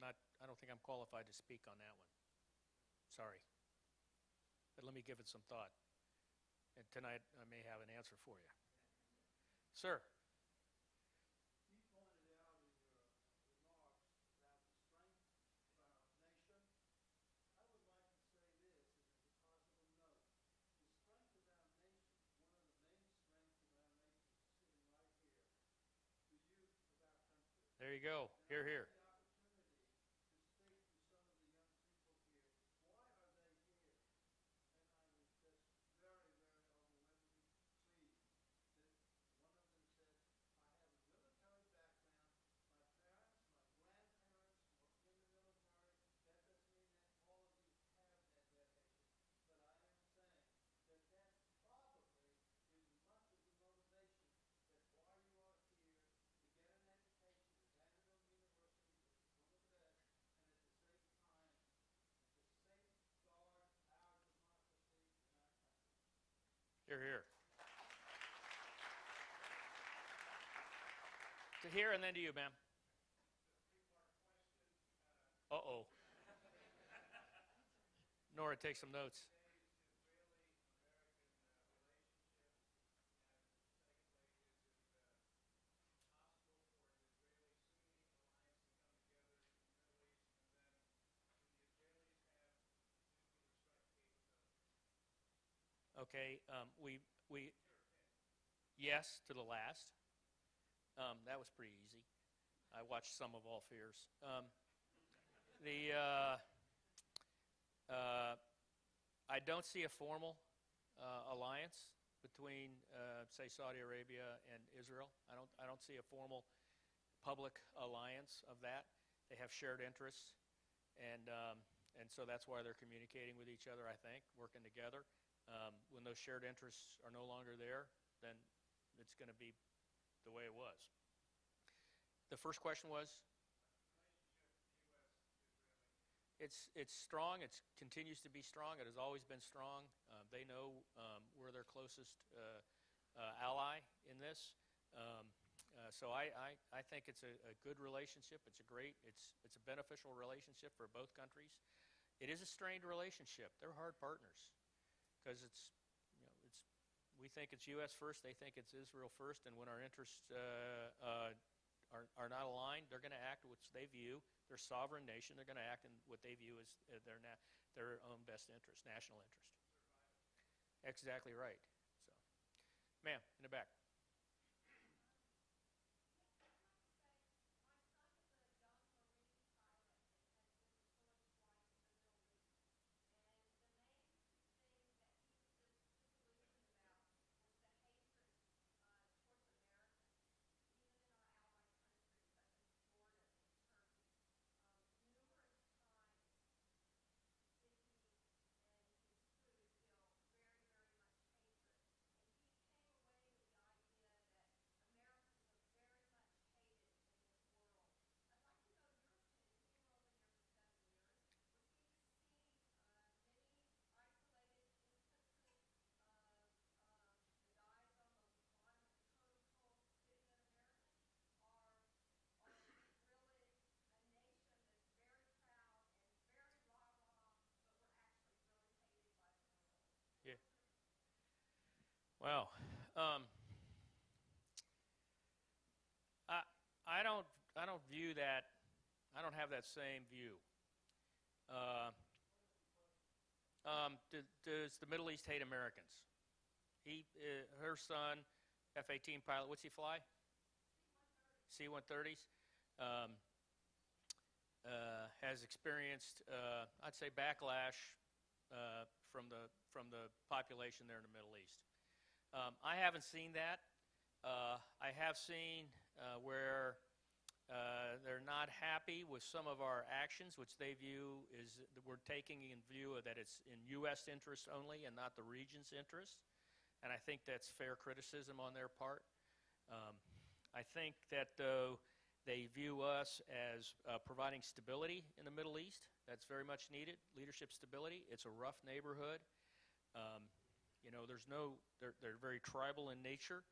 not, I don't think I'm qualified to speak on that one. Sorry. But let me give it some thought. And tonight I may have an answer for you. Sir. You pointed out in your remarks about the strength of our nation. I would like to say this, if it's possible, no. The strength of our nation, one of the main strengths of our nation is sitting right here. The youth of our country. There you go. Here, here. You're here. To here and then to you, ma'am. Uh-oh. Nora, take some notes. Okay, um, we, we, yes, to the last. Um, that was pretty easy. I watched some of All Fears. Um, the, uh, uh, I don't see a formal uh, alliance between, uh, say, Saudi Arabia and Israel. I don't, I don't see a formal public alliance of that. They have shared interests, and, um, and so that's why they're communicating with each other, I think, working together. Um, when those shared interests are no longer there, then it's going to be the way it was. The first question was? It's, it's strong. It continues to be strong. It has always been strong. Um, they know um, we're their closest uh, uh, ally in this. Um, uh, so I, I, I think it's a, a good relationship. It's a great, it's, it's a beneficial relationship for both countries. It is a strained relationship. They're hard partners. Because it's, you know, it's, we think it's U S first, they think it's Israel first, and when our interests uh, uh, are, are not aligned, they're going to act which they view, their sovereign nation, they're going to act in what they view as their, na their own best interest, national interest. Exactly right. So, ma'am, in the back. Wow. Um, I, I, don't, I don't view that, I don't have that same view. Uh, um, do, does the Middle East hate Americans? He, uh, her son, F eighteen pilot, what's he fly? C one thirties. Um, uh, has experienced, uh, I'd say, backlash uh, from, the, from the population there in the Middle East. Um, I haven't seen that. Uh, I have seen uh, where uh, they're not happy with some of our actions, which they view is that we're taking in view of that it's in U S interests only and not the region's interests. And I think that's fair criticism on their part. Um, I think that though they view us as uh, providing stability in the Middle East, that's very much needed, leadership stability. It's a rough neighborhood. Um, You know, there's no, they're, they're very tribal in nature.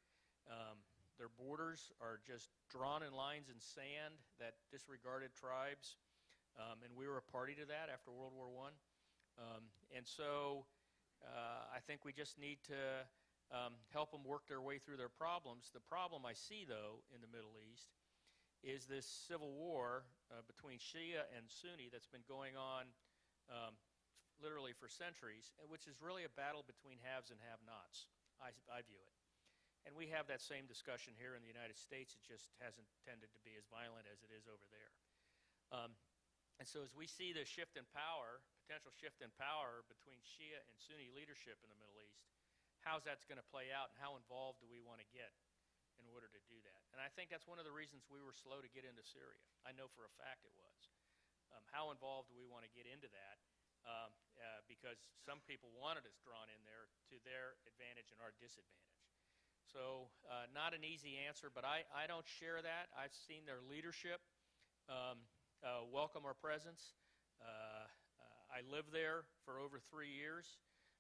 Um, their borders are just drawn in lines in sand that disregarded tribes um, and we were a party to that after World War One. Um, and so uh, I think we just need to um, help them work their way through their problems. The problem I see, though, in the Middle East is this civil war uh, between Shia and Sunni that's been going on um, literally for centuries, which is really a battle between haves and have-nots, I, I view it. And we have that same discussion here in the United States. It just hasn't tended to be as violent as it is over there. Um, and so as we see the shift in power, potential shift in power between Shia and Sunni leadership in the Middle East, how's that's going to play out and how involved do we want to get in order to do that? And I think that's one of the reasons we were slow to get into Syria. I know for a fact it was. Um, how involved do we want to get into that? Um, uh, because some people wanted us drawn in there to their advantage and our disadvantage. So uh, not an easy answer, but I, I don't share that. I've seen their leadership um, uh, welcome our presence. Uh, uh, I lived there for over three years.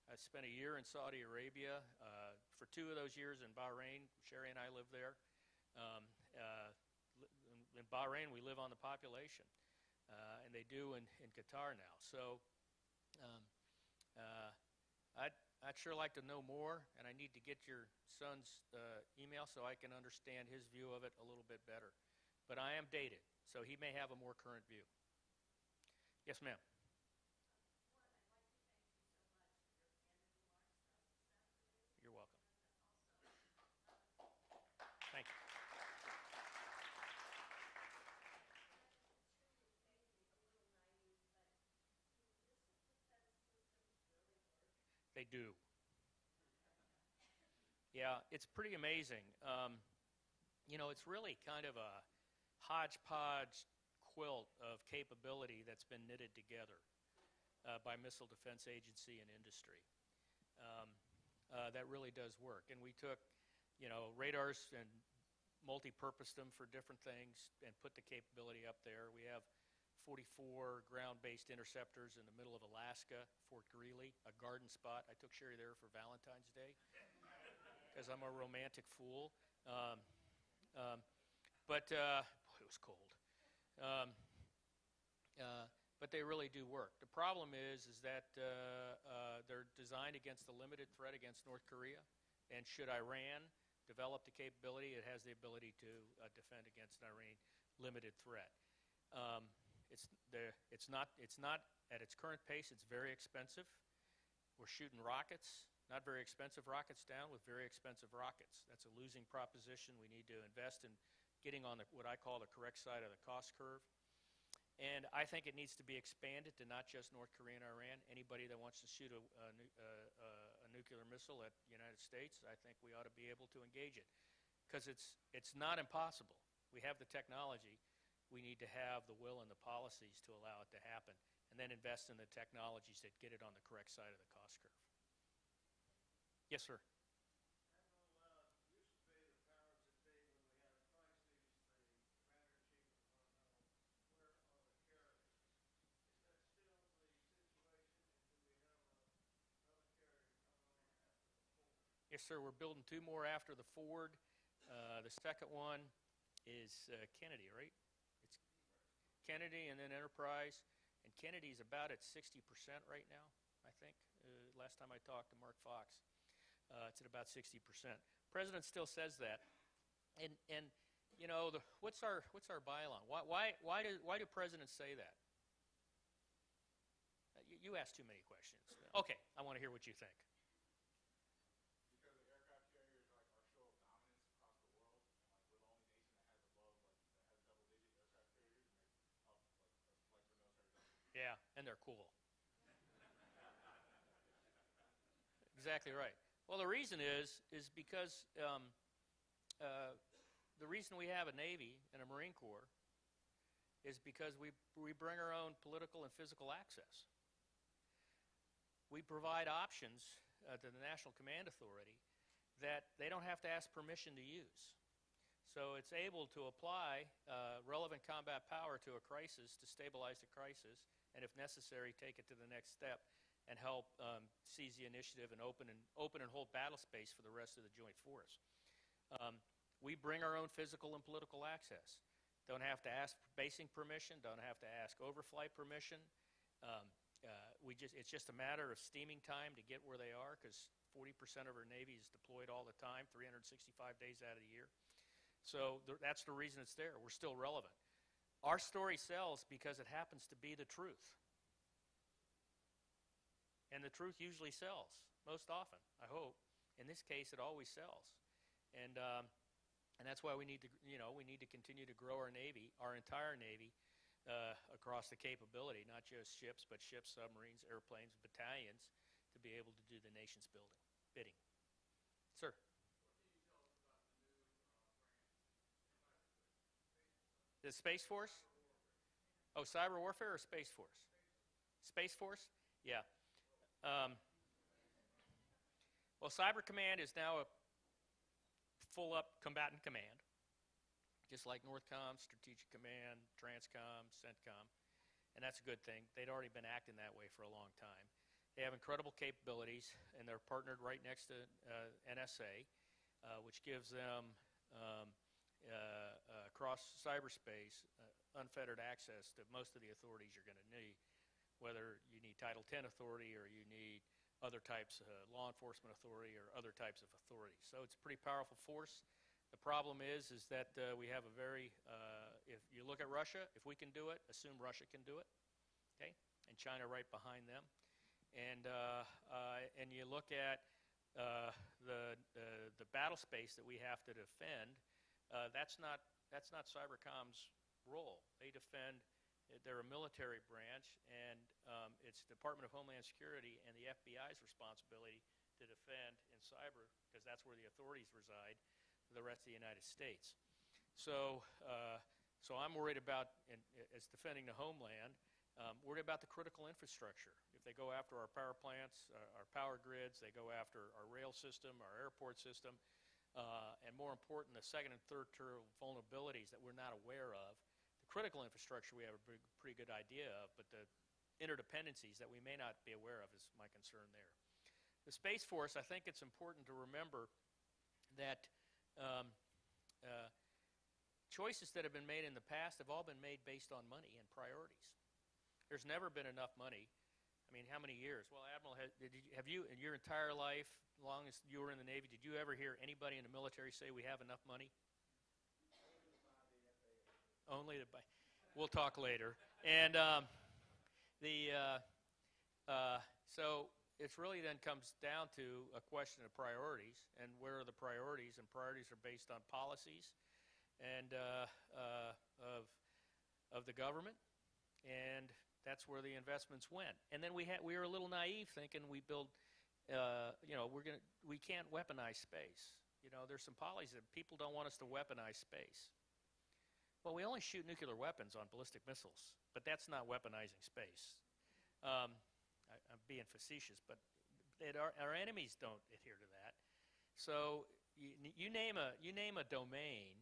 I spent a year in Saudi Arabia. Uh, for two of those years in Bahrain, Sherry and I lived there. Um, uh, in Bahrain, we live on the population, uh, and they do in, in Qatar now. So um, uh, I'd, I'd sure like to know more, and I need to get your son's uh, email so I can understand his view of it a little bit better. But I am dated, so he may have a more current view. Yes, ma'am. Well, I'd like to thank you so much for your candid remarks this afternoon. You're welcome. Thank you. They do. Yeah, it's pretty amazing. Um, you know, it's really kind of a hodgepodge quilt of capability that's been knitted together uh, by Missile Defense Agency and industry. Um, uh, that really does work. And we took, you know, radars and multi-purposed them for different things and put the capability up there. We have forty-four ground-based interceptors in the middle of Alaska, Fort Greeley, a garden spot. I took Sherry there for Valentine's Day. Because I'm a romantic fool. Um, um, but, uh, boy, it was cold. Um, uh, but they really do work. The problem is, is that uh, uh, they're designed against a limited threat against North Korea. And should Iran develop the capability, it has the ability to uh, defend against an Iranian limited threat. Um, it's, the, it's, not, it's not, at its current pace, it's very expensive. We're shooting rockets. Not very expensive rockets down with very expensive rockets. That's a losing proposition. We need to invest in getting on the, what I call the correct side of the cost curve. And I think it needs to be expanded to not just North Korea and Iran. Anybody that wants to shoot a, a, a, a nuclear missile at the United States, I think we ought to be able to engage it. Because it's, it's not impossible. We have the technology. We need to have the will and the policies to allow it to happen. And then invest in the technologies that get it on the correct side of the cost curve. Yes, sir. Admiral, uh, used to be the powers that be when we had a crisis, the commander-in-chief would want to know where are the carriers. Is that still the situation, and do we have another carrier coming on after the Ford? Yes, sir. We're building two more after the Ford. Uh, the second one is uh, Kennedy, right? It's Kennedy and then Enterprise. And Kennedy's about at sixty percent right now, I think, uh, last time I talked to Mark Fox. Uh, it's at about sixty percent. President still says that, and and you know the, what's our what's our bylaw? Why why why do why do presidents say that? Uh, you, you asked too many questions. Okay, I want to hear what you think. Because the aircraft carriers like our show of dominance across the world, and like we're the only nation that has above like that has double-digit aircraft carriers, and they up like like the military. Yeah, and they're cool. Exactly right. Well, the reason is, is because um, uh, the reason we have a Navy and a Marine Corps is because we, we bring our own political and physical access. We provide options uh, to the National Command Authority that they don't have to ask permission to use. So it's able to apply uh, relevant combat power to a crisis to stabilize the crisis and, if necessary, take it to the next step and help um, seize the initiative and open and open and hold battle space for the rest of the joint force. Um, we bring our own physical and political access. Don't have to ask basing permission, don't have to ask overflight permission. Um, uh, we just, it's just a matter of steaming time to get where they are, because forty percent of our Navy is deployed all the time, three hundred sixty-five days out of the year. So th that's the reason it's there. We're still relevant. Our story sells because it happens to be the truth. And the truth usually sells, most often, I hope. In this case, it always sells. And, um, and that's why we need to, you know, we need to continue to grow our Navy, our entire Navy, uh, across the capability, not just ships, but ships, submarines, airplanes, battalions, to be able to do the nation's building, bidding. Sir? The Space Force? Oh, cyber warfare or Space Force? Space Force? Yeah. Um, well, Cyber Command is now a full-up combatant command, just like NORTHCOM, Strategic Command, Transcom, CENTCOM, and that's a good thing. They'd already been acting that way for a long time. They have incredible capabilities, and they're partnered right next to uh, N S A, uh, which gives them um, Uh, uh, across cyberspace, uh, unfettered access to most of the authorities you're going to need, whether you need Title ten authority or you need other types of uh, law enforcement authority or other types of authority. So it's a pretty powerful force. The problem is, is that uh, we have a very, uh, if you look at Russia, if we can do it, assume Russia can do it, okay? And China right behind them. And, uh, uh, and you look at uh, the, uh, the battle space that we have to defend. Uh, that's not that's not Cybercom's role. They defend. They're a military branch, and um, it's the Department of Homeland Security and the F B I's responsibility to defend in cyber, because that's where the authorities reside, the rest of the United States. So, uh, so I'm worried about in, as defending the homeland. Um, worried about the critical infrastructure. If they go after our power plants, our, our power grids, they go after our rail system, our airport system. Uh, and more important, the second and third tier vulnerabilities that we're not aware of. The critical infrastructure we have a pretty, pretty good idea of, but the interdependencies that we may not be aware of is my concern there. The Space Force, I think it's important to remember that um, uh, choices that have been made in the past have all been made based on money and priorities. There's never been enough money. I mean, how many years? Well, Admiral, have, did you, have you, in your entire life, as long as you were in the Navy, did you ever hear anybody in the military say we have enough money? Only to buy. We'll talk later. And um, the uh, uh, so it's really then comes down to a question of priorities and where are the priorities, and priorities are based on policies and uh, uh, of of the government and. That's where the investments went. And then we had we were a little naive thinking we build, uh, you know, we're gonna we can't weaponize space. You know, there's some policies that people don't want us to weaponize space. Well, we only shoot nuclear weapons on ballistic missiles, but that's not weaponizing space. Um, I, I'm being facetious, but it, our, our enemies don't adhere to that. So you, you name a you name a domain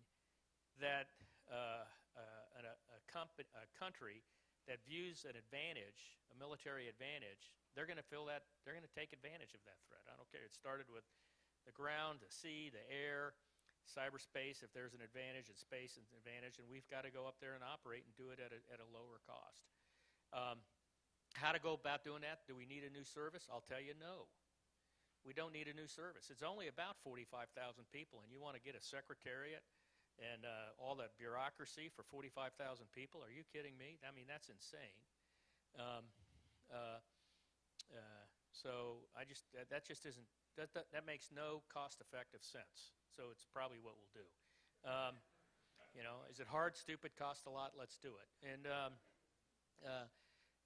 that uh, uh, a, a, comp a country. That views an advantage, a military advantage, they're going to feel that, they're going to take advantage of that threat. I don't care. It started with the ground, the sea, the air, cyberspace, if there's an advantage, and space is an advantage, and we've got to go up there and operate and do it at a, at a lower cost. Um, how to go about doing that? Do we need a new service? I'll tell you no. We don't need a new service. It's only about forty-five thousand people, and you want to get a secretariat, and uh, all that bureaucracy for forty-five thousand people? Are you kidding me? I mean, that's insane. Um, uh, uh, so I just, that, that just isn't, that, that, that makes no cost-effective sense. So it's probably what we'll do. Um, you know, is it hard, stupid, cost a lot? Let's do it. And um, uh,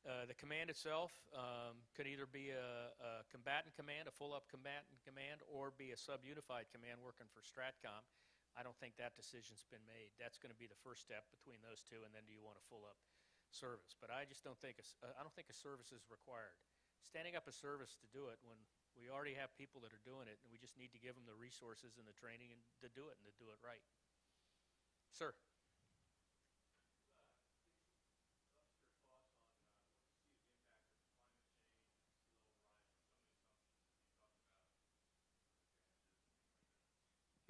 uh, the command itself um, could either be a, a combatant command, a full-up combatant command, or be a sub-unified command working for STRATCOM. I don't think that decision's been made. That's going to be the first step between those two, and then do you want a full-up service? But I just don't think a, I don't think a service is required. Standing up a service to do it when we already have people that are doing it, and we just need to give them the resources and the training and to do it and to do it right. Sir.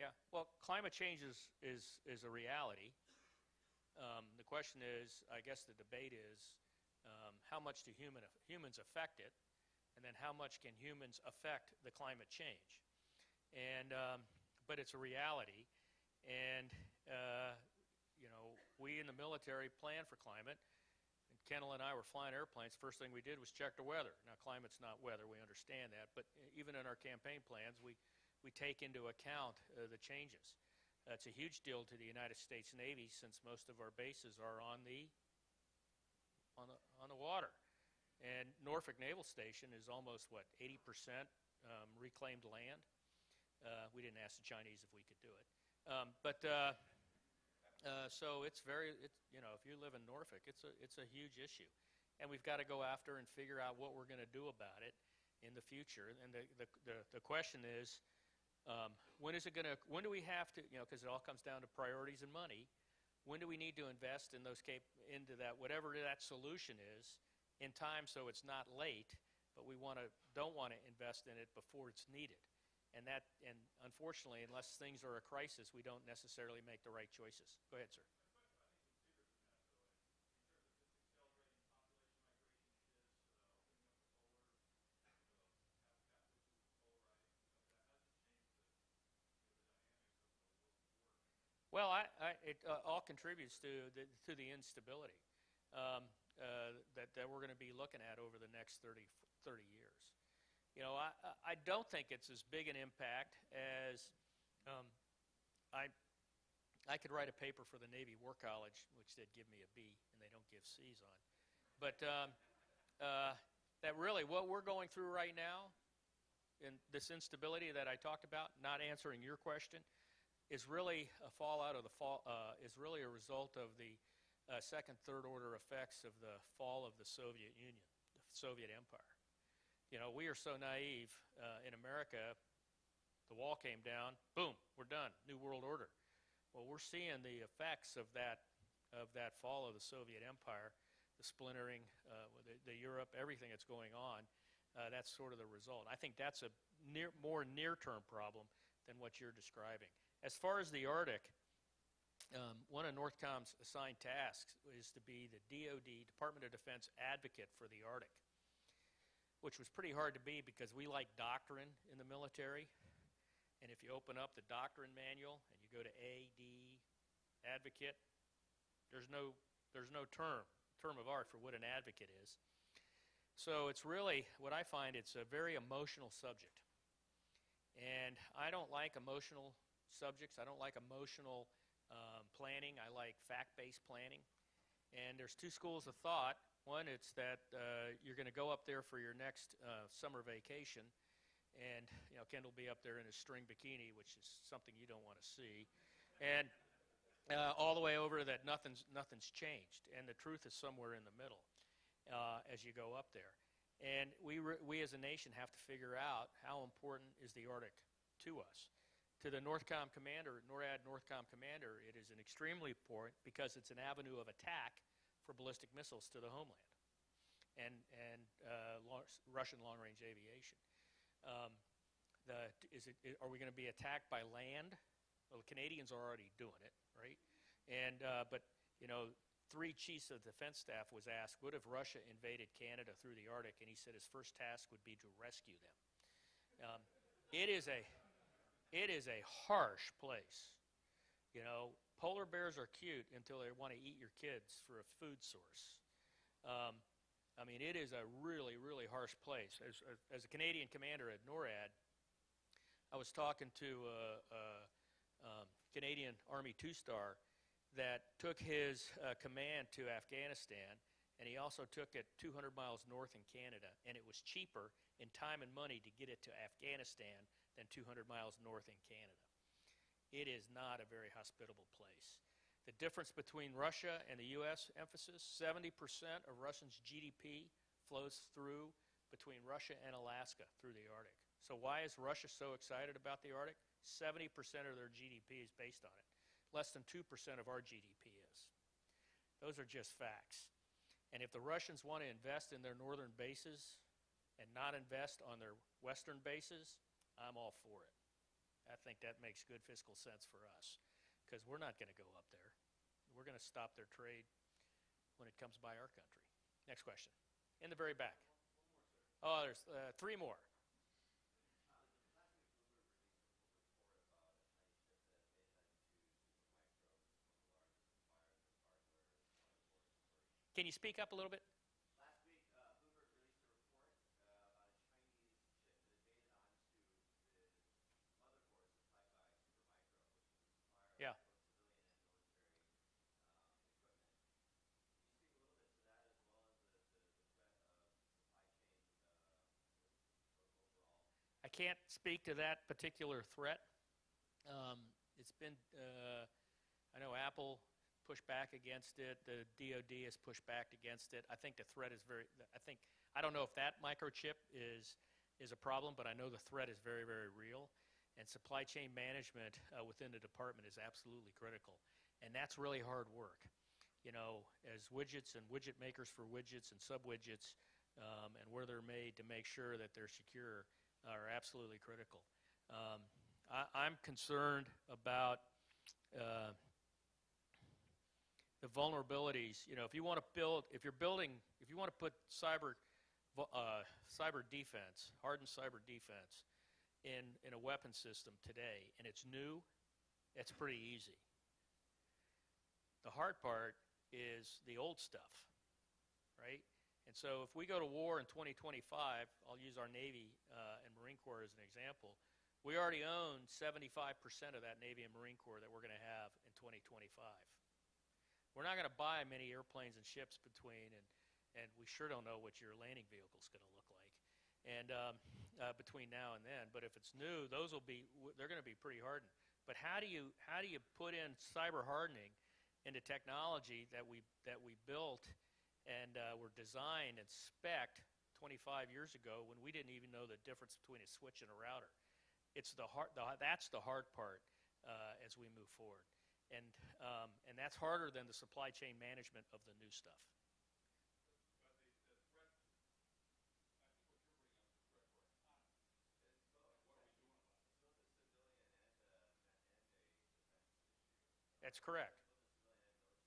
Yeah, well, climate change is, is, is a reality. Um, the question is, I guess the debate is, um, how much do human, humans affect it, and then how much can humans affect the climate change? And um, but it's a reality, and uh, you know, we in the military plan for climate. And Kendall and I were flying airplanes. First thing we did was check the weather. Now, climate's not weather. We understand that. But even in our campaign plans, we, we take into account uh, the changes. Uh, it's a huge deal to the United States Navy, since most of our bases are on the, on the, on the water. And Norfolk Naval Station is almost, what, eighty percent um, reclaimed land? Uh, we didn't ask the Chinese if we could do it. Um, but... Uh, Uh, so it's very, it's, you know, if you live in Norfolk, it's a, it's a huge issue. And we've got to go after and figure out what we're going to do about it in the future. And the, the, the, the question is, um, when is it going to, when do we have to, you know, because it all comes down to priorities and money, when do we need to invest in those, cap into that, whatever that solution is, in time so it's not late, but we want to, don't want to invest in it before it's needed. And that, and unfortunately, unless things are a crisis, we don't necessarily make the right choices. Go ahead, sir. Well, I, I, it uh, all contributes to the, to the instability um, uh, that, that we're going to be looking at over the next thirty, thirty years. You know, I, I don't think it's as big an impact as um, I, I could write a paper for the Navy War College, which they'd give me a B, and they don't give C's on. But um, uh, that really, what we're going through right now, and this instability that I talked about, not answering your question, is really a fallout of the fall, uh, is really a result of the uh, second, third order effects of the fall of the Soviet Union, the Soviet Empire. You know, we are so naive uh, in America, the wall came down, boom, we're done, New World Order. Well, we're seeing the effects of that, of that fall of the Soviet Empire, the splintering, uh, the, the Europe, everything that's going on, uh, that's sort of the result. I think that's a near, more near-term problem than what you're describing. As far as the Arctic, um, one of NORTHCOM's assigned tasks is to be the D O D, Department of Defense advocate for the Arctic, which was pretty hard to be because we like doctrine in the military. And if you open up the doctrine manual and you go to A, D, advocate, there's no, there's no term, term of art for what an advocate is. So it's really, what I find, it's a very emotional subject. And I don't like emotional subjects. I don't like emotional um, planning. I like fact-based planning. And there's two schools of thought. One, it's that uh, you're going to go up there for your next uh, summer vacation, and you know Kendall will be up there in his string bikini, which is something you don't want to see, and uh, all the way over that nothing's nothing's changed, and the truth is somewhere in the middle uh, as you go up there. And we re we as a nation have to figure out how important is the Arctic to us. To the NORTHCOM commander, NORAD NORTHCOM commander, it is an extremely important because it's an avenue of attack for ballistic missiles to the homeland and, and uh, long, Russian long-range aviation. Um, the, is it, are we going to be attacked by land? Well, the Canadians are already doing it, right? And, uh, but, you know, three chiefs of the defense staff was asked, what if Russia invaded Canada through the Arctic? And he said his first task would be to rescue them. Um, it, is a, it is a harsh place, you know. Polar bears are cute until they want to eat your kids for a food source. Um, I mean, it is a really, really harsh place. As, as a Canadian commander at NORAD, I was talking to a, a um, Canadian Army two-star that took his uh, command to Afghanistan, and he also took it two hundred miles north in Canada, and it was cheaper in time and money to get it to Afghanistan than two hundred miles north in Canada. It is not a very hospitable place. The difference between Russia and the U S emphasis, seventy percent of Russians' G D P flows through between Russia and Alaska through the Arctic. So why is Russia so excited about the Arctic? seventy percent of their G D P is based on it. Less than two percent of our G D P is. Those are just facts. And if the Russians want to invest in their northern bases and not invest on their western bases, I'm all for it. I think that makes good fiscal sense for us because we're not going to go up there. We're going to stop their trade when it comes by our country. Next question. In the very back. One, one more, sir. Oh, there's uh, three more. Can you speak up a little bit? Last week, uh, Bloomberg released a report uh, about a Chinese chip that dated onto the motherboard supplied by Supermicro, which is a supplier yeah. of both civilian and military um, equipment. Can you speak a little bit to that, as well as the, the, the threat of supply chain uh, overall? I can't speak to that particular threat. Um, it's been, uh, I know Apple pushed back against it. The D O D has pushed back against it. I think the threat is very, I think, I don't know if that microchip is, is a problem, but I know the threat is very, very real. And supply chain management uh, within the department is absolutely critical. And that's really hard work. You know, as widgets and widget makers for widgets and sub-widgets um, and where they're made to make sure that they're secure are absolutely critical. Um, I, I'm concerned about uh, the vulnerabilities. You know, if you want to build, if you're building, if you want to put cyber, uh, cyber defense, hardened cyber defense in, in a weapon system today, and it's new, it's pretty easy. The hard part is the old stuff, right? And so if we go to war in twenty twenty-five, I'll use our Navy uh, and Marine Corps as an example, we already own seventy-five percent of that Navy and Marine Corps that we're going to have in twenty twenty-five. We're not going to buy many airplanes and ships between, and, and we sure don't know what your landing vehicle is going to look like and um, uh, between now and then. But if it's new, those will be, they're going to be pretty hardened. But how do you, how do you put in cyber hardening into technology that we, that we built and uh, were designed and spec'd twenty-five years ago when we didn't even know the difference between a switch and a router? It's the hard, the, that's the hard part uh, as we move forward. And, um, and that's harder than the supply chain management of the new stuff. But the, the threat, I think what you're bringing up is the threat for autonomy. What are we doing about it? It's both a civilian and a, and a defense issue. That's correct. It's both a civilian and a military issue.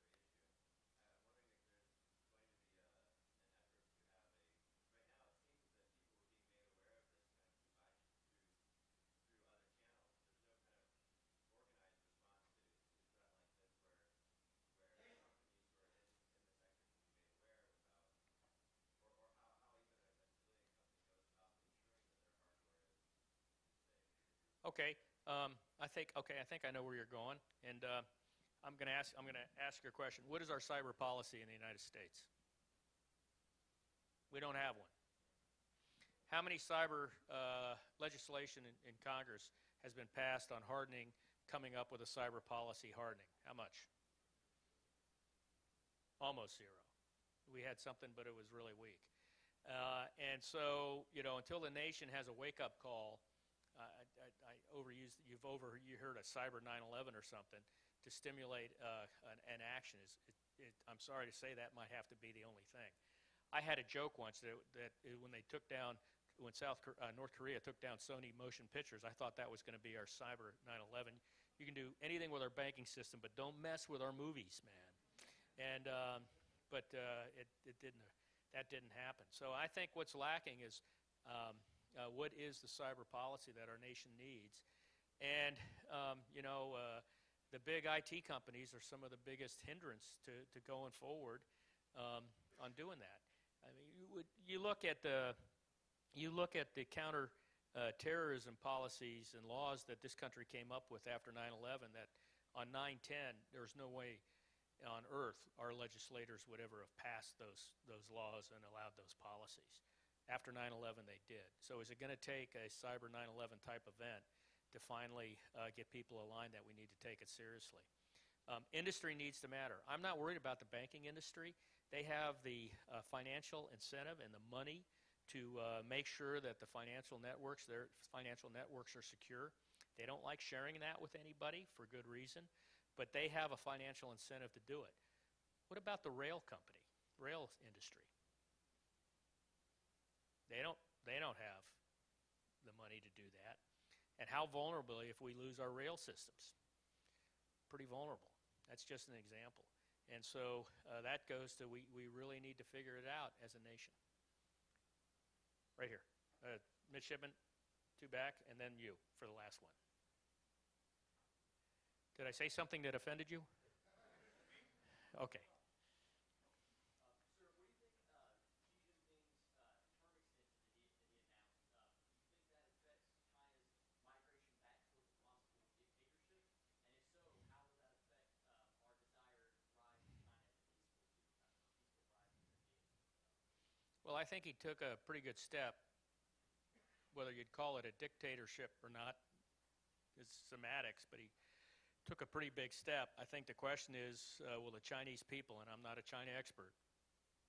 I'm wondering if there's going to be a, an effort to have a, right now it seems that people are being made aware of this kind of divide through, through other channels. There's no kind of organized response to Okay, um, I think okay. I think I know where you're going, and uh, I'm going to ask. I'm going to ask your question. What is our cyber policy in the United States? We don't have one. How many cyber uh, legislation in, in Congress has been passed on hardening, coming up with a cyber policy hardening? How much? Almost zero. We had something, but it was really weak. Uh, and so, you know, until the nation has a wake-up call. Uh, I, I overused, you've over, you heard a cyber nine eleven or something to stimulate uh, an, an action. Is, it, it, I'm sorry to say that might have to be the only thing. I had a joke once that, it, that it, when they took down, when South, uh, North Korea took down Sony motion pictures, I thought that was going to be our cyber nine eleven. You can do anything with our banking system, but don't mess with our movies, man. And, um, but uh, it, it didn't, that didn't happen. So I think what's lacking is, um, Uh, what is the cyber policy that our nation needs? And, um, you know, uh, the big I T companies are some of the biggest hindrance to, to going forward um, on doing that. I mean, you, would, you look at the, you look at the counter uh, terrorism policies and laws that this country came up with after nine eleven, that on nine ten, there's no way on earth our legislators would ever have passed those, those laws and allowed those policies. After nine eleven, they did. So is it going to take a cyber nine eleven type event to finally uh, get people aligned that we need to take it seriously? Um, industry needs to matter. I'm not worried about the banking industry. They have the uh, financial incentive and the money to uh, make sure that the financial networks, their financial networks are secure. They don't like sharing that with anybody for good reason, but they have a financial incentive to do it. What about the rail company, rail industry? They don't, they don't have the money to do that. And how vulnerable if we lose our rail systems? Pretty vulnerable. That's just an example. And so uh, that goes to we, we really need to figure it out as a nation. Right here. Uh, midshipman, two back, and then you for the last one. Did I say something that offended you? Okay. Well, I think he took a pretty good step, whether you'd call it a dictatorship or not, it's semantics, but he took a pretty big step. I think the question is, uh, will the Chinese people, and I'm not a China expert,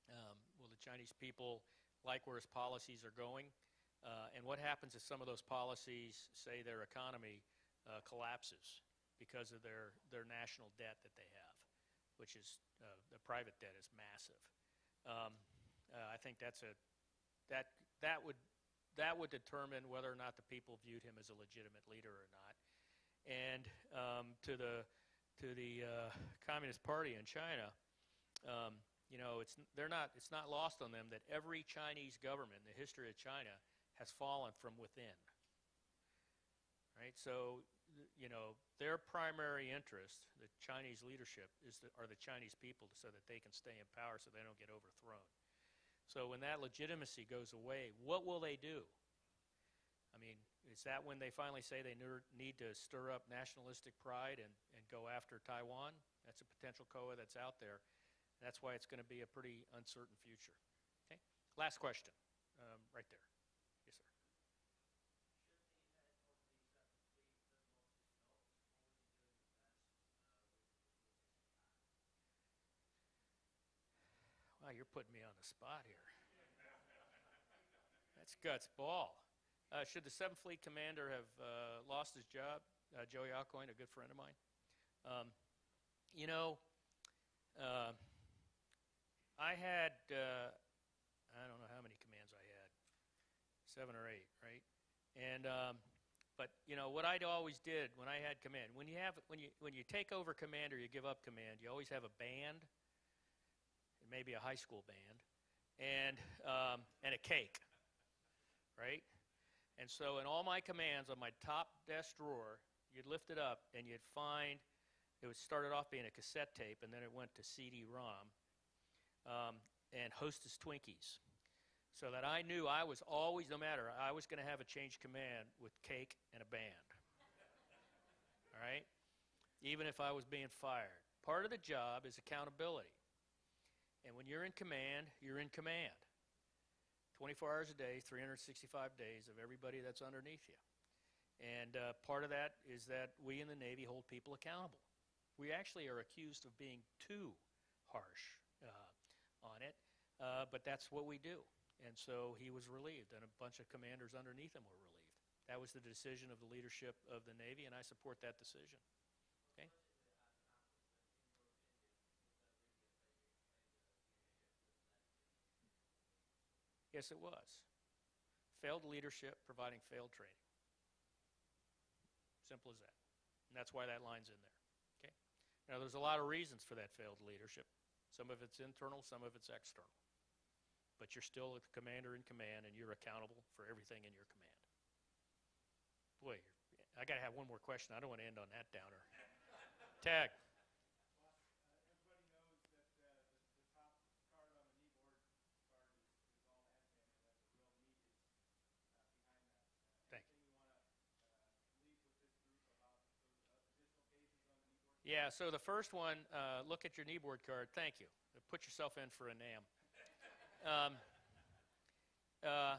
um, will the Chinese people like where his policies are going? Uh, and what happens if some of those policies, say their economy, uh, collapses because of their, their national debt that they have, which is, uh, the private debt is massive. Um, Uh, I think that's a that that would that would determine whether or not the people viewed him as a legitimate leader or not. And um, to the to the uh, Communist Party in China, um, you know, it's they're not it's not lost on them that every Chinese government in the history of China has fallen from within. Right, so you know their primary interest, the Chinese leadership, is the, are the Chinese people, so that they can stay in power, so they don't get overthrown. So when that legitimacy goes away, what will they do? I mean, is that when they finally say they need to stir up nationalistic pride and, and go after Taiwan? That's a potential C O A that's out there. That's why it's going to be a pretty uncertain future. Okay, last question, um, right there. Yes, sir. Wow, you're putting me on the spot here. That's guts ball. Uh, should the seventh Fleet commander have uh, lost his job? Uh, Joey Alcoyne, a good friend of mine. Um, you know, uh, I had, uh, I don't know how many commands I had, seven or eight, right? And, um, but you know, what I'd always did when I had command, when you have, when you, when you take over command or you give up command, you always have a band. Maybe a high school band, and, um, and a cake, right? And so in all my commands, on my top desk drawer, you'd lift it up and you'd find, it was started off being a cassette tape and then it went to C D ROM, um, and Hostess Twinkies. So that I knew I was always, no matter, I was gonna have a change command with cake and a band, all right? Even if I was being fired. Part of the job is accountability. And when you're in command, you're in command. twenty-four hours a day, three hundred sixty-five days of everybody that's underneath you. And uh, part of that is that we in the Navy hold people accountable. We actually are accused of being too harsh uh, on it, uh, but that's what we do. And so he was relieved, and a bunch of commanders underneath him were relieved. That was the decision of the leadership of the Navy, and I support that decision. Okay? Yes, it was. Failed leadership providing failed training. Simple as that. And that's why that line's in there. Okay? Now, there's a lot of reasons for that failed leadership. Some of it's internal, some of it's external. But you're still a commander in command, and you're accountable for everything in your command. Boy, I got to have one more question. I don't want to end on that downer. Tag. Yeah, so the first one, uh, look at your kneeboard card. Thank you. Put yourself in for a NAM. Um, uh,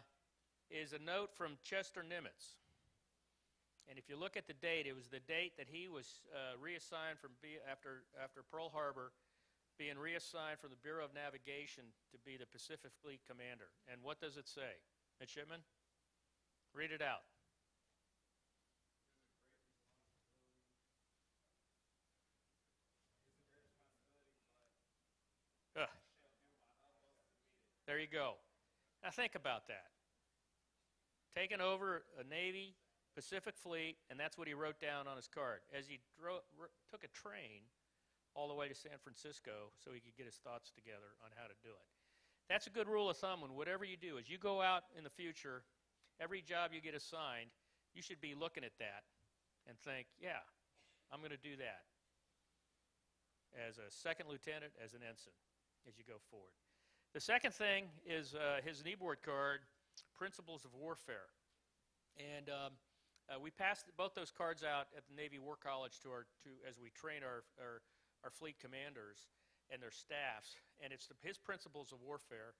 is a note from Chester Nimitz. And if you look at the date, it was the date that he was uh, reassigned from be after, after Pearl Harbor, being reassigned from the Bureau of Navigation to be the Pacific Fleet commander. And what does it say? Midshipman, read it out. Ugh. There you go. Now think about that. Taking over a Navy, Pacific Fleet, and that's what he wrote down on his card. As he drove, took a train all the way to San Francisco so he could get his thoughts together on how to do it. That's a good rule of thumb. And whatever you do, as you go out in the future, every job you get assigned, you should be looking at that and think, yeah, I'm going to do that as a second lieutenant, as an ensign, as you go forward. The second thing is uh, his kneeboard card, Principles of Warfare. And um, uh, we passed both those cards out at the Navy War College to our, to, as we train our, our, our fleet commanders and their staffs. And it's the, his Principles of Warfare.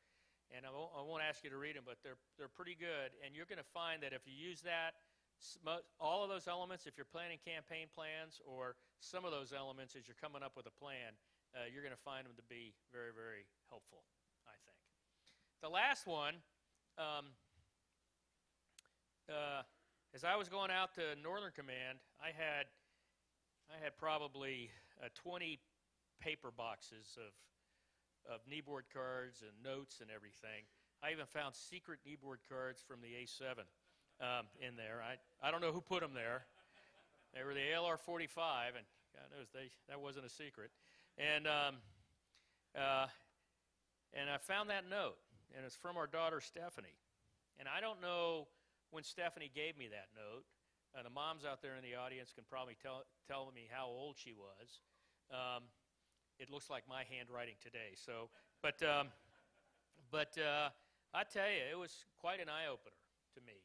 And I won't, I won't ask you to read them, but they're, they're pretty good. And you're going to find that if you use that, all of those elements, if you're planning campaign plans or some of those elements as you're coming up with a plan, uh, you're going to find them to be very, very helpful, I think. The last one, um, uh, as I was going out to Northern Command, I had, I had probably uh, twenty paper boxes of, of kneeboard cards and notes and everything. I even found secret kneeboard cards from the A seven. Um, in there. I, I don't know who put them there. They were the A L R forty-five, and God knows they, that wasn't a secret. And, um, uh, and I found that note, and it's from our daughter, Stephanie. And I don't know when Stephanie gave me that note. Uh, the moms out there in the audience can probably tell, tell me how old she was. Um, it looks like my handwriting today. So, but um, but uh, I tell you, it was quite an eye-opener to me.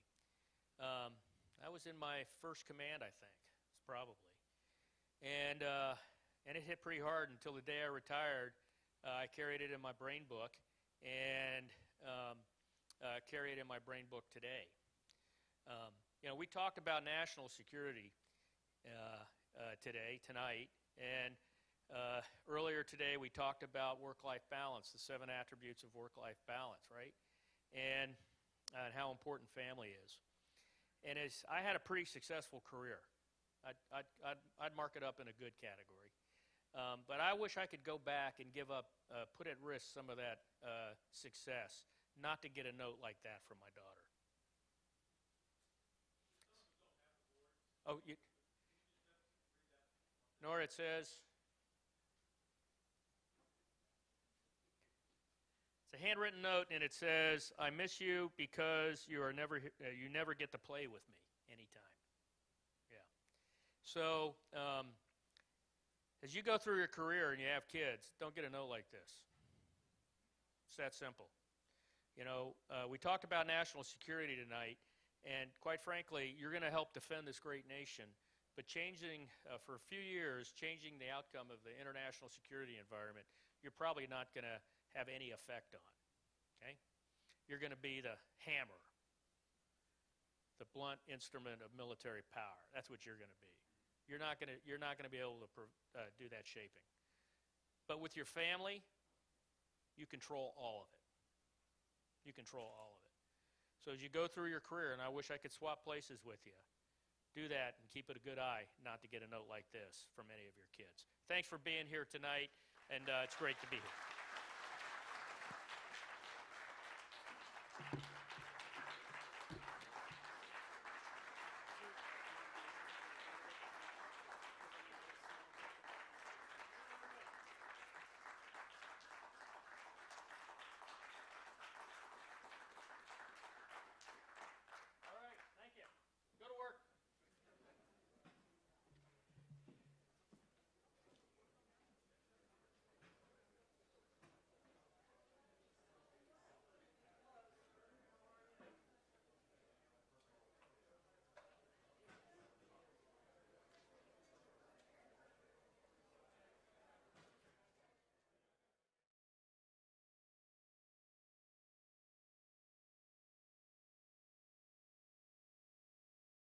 Um, I was in my first command, I think, probably, and uh, and it hit pretty hard until the day I retired. Uh, I carried it in my brain book, and um, uh, carry it in my brain book today. Um, you know, we talked about national security uh, uh, today, tonight, and uh, earlier today we talked about work-life balance, the seven attributes of work-life balance, right, and uh, and how important family is. And as I had a pretty successful career. I'd, I'd, I'd, I'd mark it up in a good category. Um, but I wish I could go back and give up, uh, put at risk some of that uh, success, not to get a note like that from my daughter. Oh, you, Nora, it says, it's a handwritten note, and it says, I miss you because you are never, uh, you never get to play with me anytime. Yeah. So um, as you go through your career and you have kids, don't get a note like this. It's that simple. You know, uh, we talked about national security tonight, and quite frankly, you're going to help defend this great nation, but changing, uh, for a few years, changing the outcome of the international security environment, you're probably not going to have any effect on, okay? You're going to be the hammer, the blunt instrument of military power. That's what you're going to be. You're not going to, you're not going to be able to uh, do that shaping. But with your family, you control all of it. You control all of it. So as you go through your career, and I wish I could swap places with you, do that and keep it a good eye not to get a note like this from any of your kids. Thanks for being here tonight, and uh, it's great to be here.